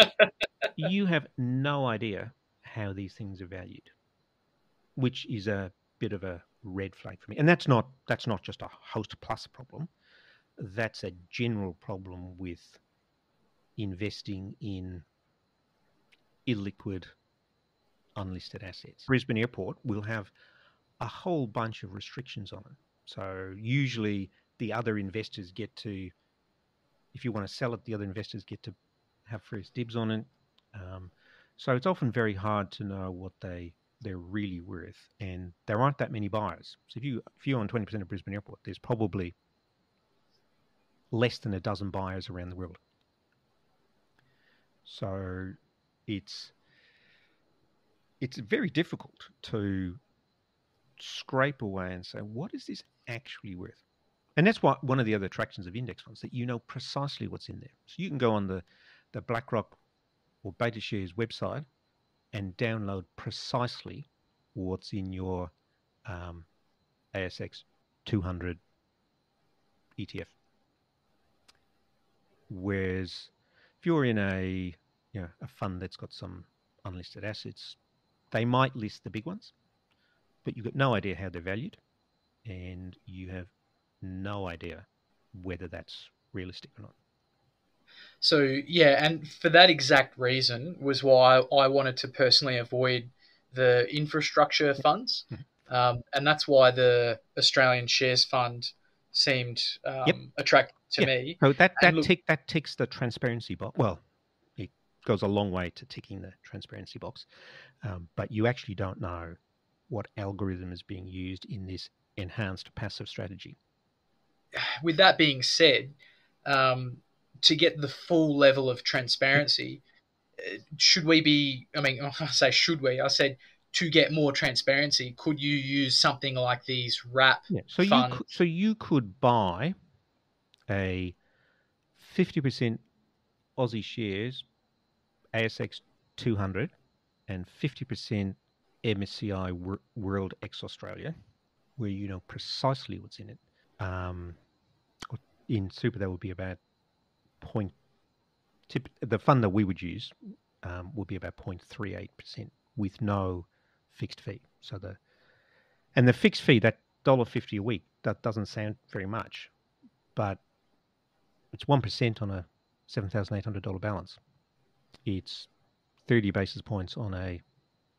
you have no idea how these things are valued, which is a bit of a red flag for me. And that's not that's not just a Host Plus problem. That's a general problem with investing in illiquid, unlisted assets. Brisbane Airport will have a whole bunch of restrictions on it. So usually the other investors get to, if you want to sell it, the other investors get to have first dibs on it. Um, so it's often very hard to know what they, they're really worth. And there aren't that many buyers. So if, you, if you're on twenty percent of Brisbane Airport, there's probably less than a dozen buyers around the world. So it's it's very difficult to scrape away and say, what is this actually worth? And that's what one of the other attractions of index funds, that you know precisely what's in there. So you can go on the, the BlackRock or BetaShares website and download precisely what's in your um, A S X two hundred E T F. Whereas if you're in a, you know, a fund that's got some unlisted assets, they might list the big ones, but you've got no idea how they're valued, and you have no idea whether that's realistic or not. So, yeah, and for that exact reason was why I wanted to personally avoid the infrastructure funds. Um, and that's why the Australian Shares Fund seemed um, yep. attractive to yep. me. So that, that, look- tick, that ticks the transparency box. Well, it goes a long way to ticking the transparency box. Um, but you actually don't know what algorithm is being used in this enhanced passive strategy. With that being said, um, to get the full level of transparency, should we be, I mean, I say should we, I said to get more transparency, could you use something like these wrap yeah. so funds? You could, so you could buy a fifty percent Aussie shares, A S X two hundred, and fifty percent M S C I World ex Australia, where you know precisely what's in it. Um, in super, that would be about point. Tip, the fund that we would use um, would be about zero point three eight percent with no fixed fee. So the and the fixed fee, that one dollar fifty a week, that doesn't sound very much, but it's one percent on a seven thousand eight hundred dollar balance. It's thirty basis points on a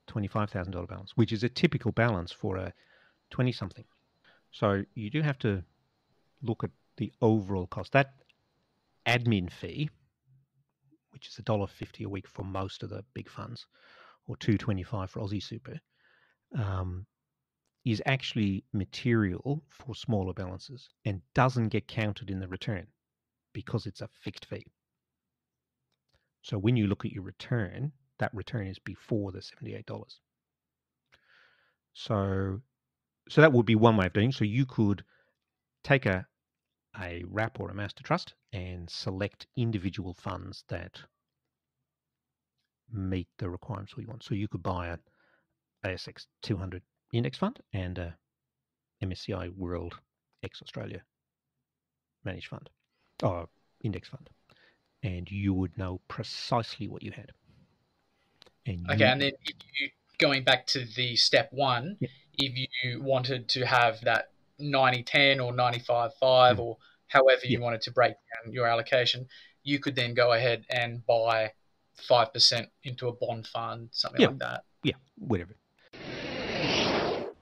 twenty five thousand dollar balance, which is a typical balance for a twenty something. So you do have to look at the overall cost. That admin fee, which is one dollar fifty a week for most of the big funds, or two dollars twenty-five for Aussie Super, um, is actually material for smaller balances and doesn't get counted in the return because it's a fixed fee. So when you look at your return, that return is before the seventy-eight dollars. So... So that would be one way of doing. So you could take a a wrap or a master trust and select individual funds that meet the requirements we want. So you could buy an A S X two hundred index fund and a M S C I World ex Australia managed fund or index fund, and you would know precisely what you had. And okay, you... and then you, going back to the step one. Yeah. If you wanted to have that ninety ten or ninety-five five mm. or however you yeah. wanted to break down your allocation, you could then go ahead and buy five percent into a bond fund, something yeah. like that. Yeah, whatever.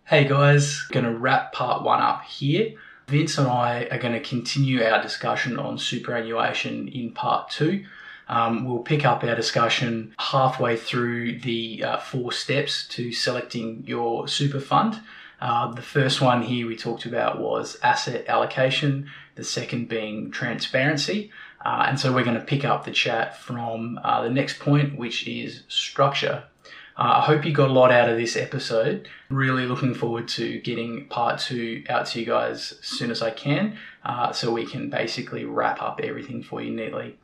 Hey guys, going to wrap part one up here. Vince and I are going to continue our discussion on superannuation in part two. Um, we'll pick up our discussion halfway through the uh, four steps to selecting your super fund. Uh, the first one here we talked about was asset allocation, the second being transparency. Uh, and so we're going to pick up the chat from uh, the next point, which is structure. Uh, I hope you got a lot out of this episode. Really looking forward to getting part two out to you guys as soon as I can, uh, so we can basically wrap up everything for you neatly.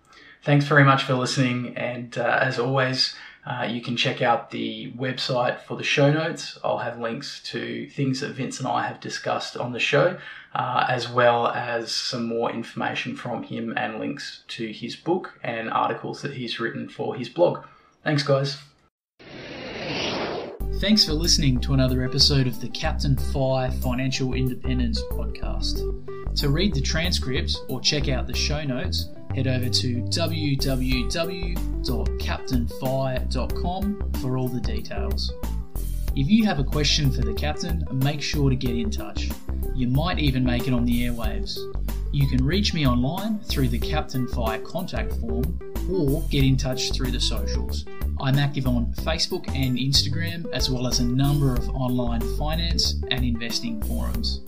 Thanks very much for listening, and uh, as always, uh, you can check out the website for the show notes. I'll have links to things that Vince and I have discussed on the show, uh, as well as some more information from him and links to his book and articles that he's written for his blog. Thanks, guys. Thanks for listening to another episode of the Captain Fi Financial Independence Podcast. To read the transcripts or check out the show notes, head over to w w w dot captain fi dot com for all the details. If you have a question for the captain, make sure to get in touch. You might even make it on the airwaves. You can reach me online through the Captain Fi contact form or get in touch through the socials. I'm active on Facebook and Instagram, as well as a number of online finance and investing forums.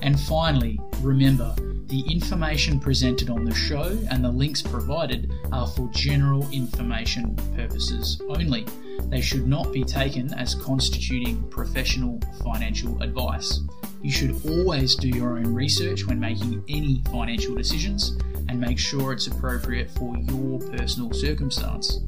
And finally, remember, the information presented on the show and the links provided are for general information purposes only. They should not be taken as constituting professional financial advice. You should always do your own research when making any financial decisions and make sure it's appropriate for your personal circumstance.